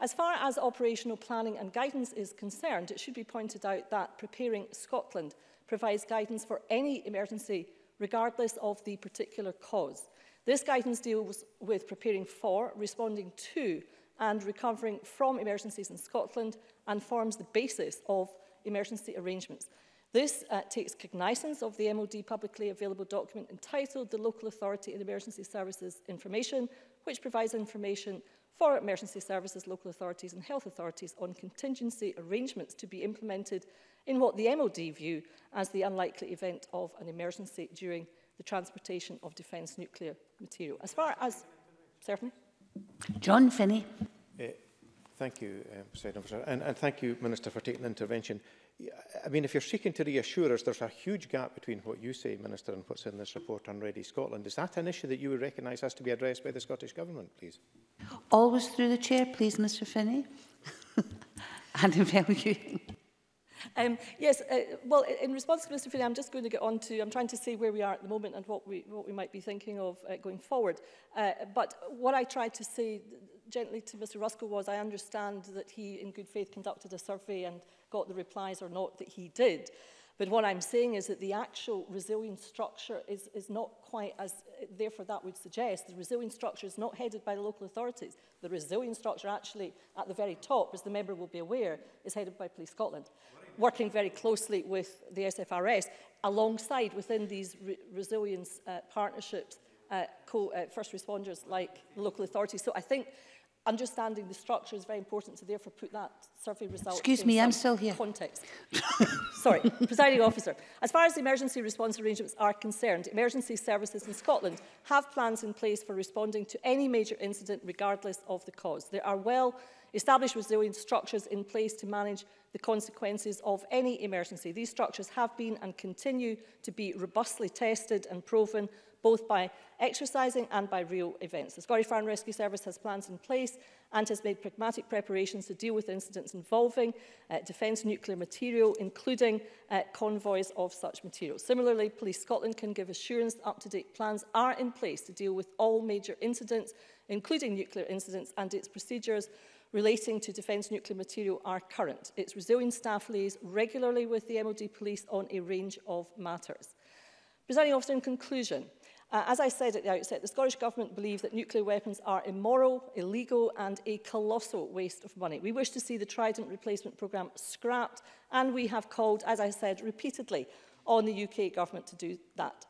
As far as operational planning and guidance is concerned, it should be pointed out that Preparing Scotland provides guidance for any emergency, regardless of the particular cause. This guidance deals with preparing for, responding to, and recovering from emergencies in Scotland, and forms the basis of emergency arrangements. This uh, takes cognizance of the M O D publicly available document entitled The Local Authority and Emergency Services Information, which provides information for emergency services, local authorities and health authorities on contingency arrangements to be implemented in what the M O D view as the unlikely event of an emergency during the transportation of defence nuclear material. As far as... Certainly. John Finnie. Uh, thank you, uh, Presiding Officer, and, and thank you, Minister, for taking the intervention. I mean, if you're seeking to reassure us, there's a huge gap between what you say, Minister, and what's in this report on Ready Scotland. Is that an issue that you would recognise has to be addressed by the Scottish Government, please? Always through the chair, please, Mr Finnie. Annabelle Ewing. Um, yes, uh, well, in response to Mister Finnie, I'm just going to get on to, I'm trying to say where we are at the moment and what we, what we might be thinking of uh, going forward. Uh, but what I tried to say gently to Mister Ruskell was, I understand that he, in good faith, conducted a survey and got the replies or not that he did. But what I'm saying is that the actual resilience structure is, is not quite as, therefore that would suggest the resilience structure is not headed by the local authorities. The resilience structure actually at the very top, as the member will be aware, is headed by Police Scotland, working very closely with the S F R S, alongside within these re resilience uh, partnerships, uh, co uh, first responders like the local authorities. So I think understanding the structure is very important to therefore put that survey result Excuse me, I'm still here. Context. Sorry, presiding officer. As far as emergency response arrangements are concerned, emergency services in Scotland have plans in place for responding to any major incident regardless of the cause. There are well established resilient structures in place to manage the consequences of any emergency. These structures have been and continue to be robustly tested and proven both by exercising and by real events. The Scottish Fire and Rescue Service has plans in place and has made pragmatic preparations to deal with incidents involving uh, defence nuclear material, including uh, convoys of such material. Similarly, Police Scotland can give assurance that up-to-date plans are in place to deal with all major incidents, including nuclear incidents, and its procedures relating to defence nuclear material are current. Its resilience staff liaise regularly with the M O D police on a range of matters. Presiding officer, in conclusion, Uh, as I said at the outset, the Scottish Government believes that nuclear weapons are immoral, illegal and a colossal waste of money. We wish to see the Trident replacement programme scrapped, and we have called, as I said, repeatedly on the U K Government to do that.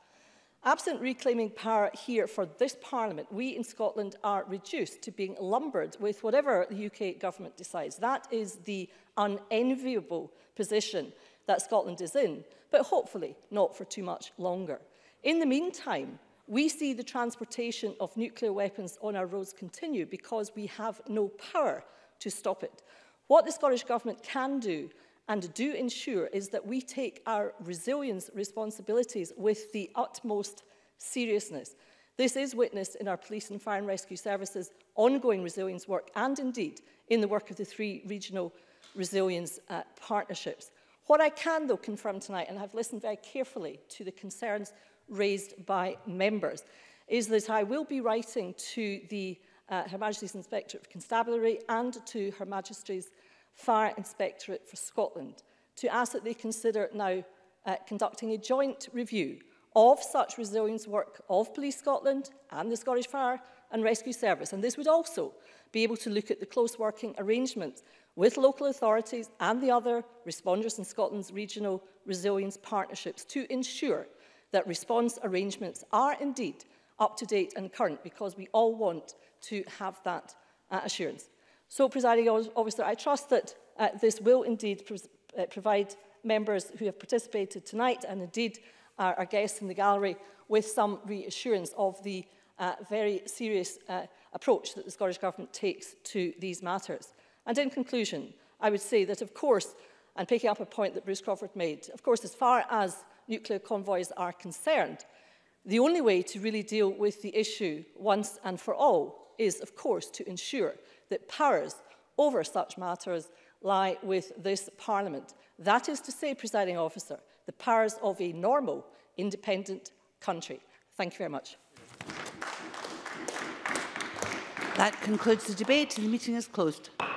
Absent reclaiming power here for this Parliament, we in Scotland are reduced to being lumbered with whatever the U K Government decides. That is the unenviable position that Scotland is in, but hopefully not for too much longer. In the meantime, we see the transportation of nuclear weapons on our roads continue because we have no power to stop it. What the Scottish Government can do and do ensure is that we take our resilience responsibilities with the utmost seriousness. This is witnessed in our police and fire and rescue services ongoing resilience work and indeed in the work of the three regional resilience uh, partnerships. What I can though confirm tonight, and I've listened very carefully to the concerns raised by members, is that I will be writing to the, uh, Her Majesty's Inspectorate for Constabulary and to Her Majesty's Fire Inspectorate for Scotland to ask that they consider now uh, conducting a joint review of such resilience work of Police Scotland and the Scottish Fire and Rescue Service. And this would also be able to look at the close working arrangements with local authorities and the other responders in Scotland's regional resilience partnerships to ensure that response arrangements are indeed up-to-date and current, because we all want to have that uh, assurance. So, presiding officer, I trust that uh, this will indeed pr uh, provide members who have participated tonight and indeed our, our guests in the gallery with some reassurance of the uh, very serious uh, approach that the Scottish Government takes to these matters. And in conclusion, I would say that, of course, and picking up a point that Bruce Crawford made, of course, as far as nuclear convoys are concerned, the only way to really deal with the issue once and for all is, of course, to ensure that powers over such matters lie with this Parliament. That is to say, presiding officer, the powers of a normal, independent country. Thank you very much. That concludes the debate. The meeting is closed.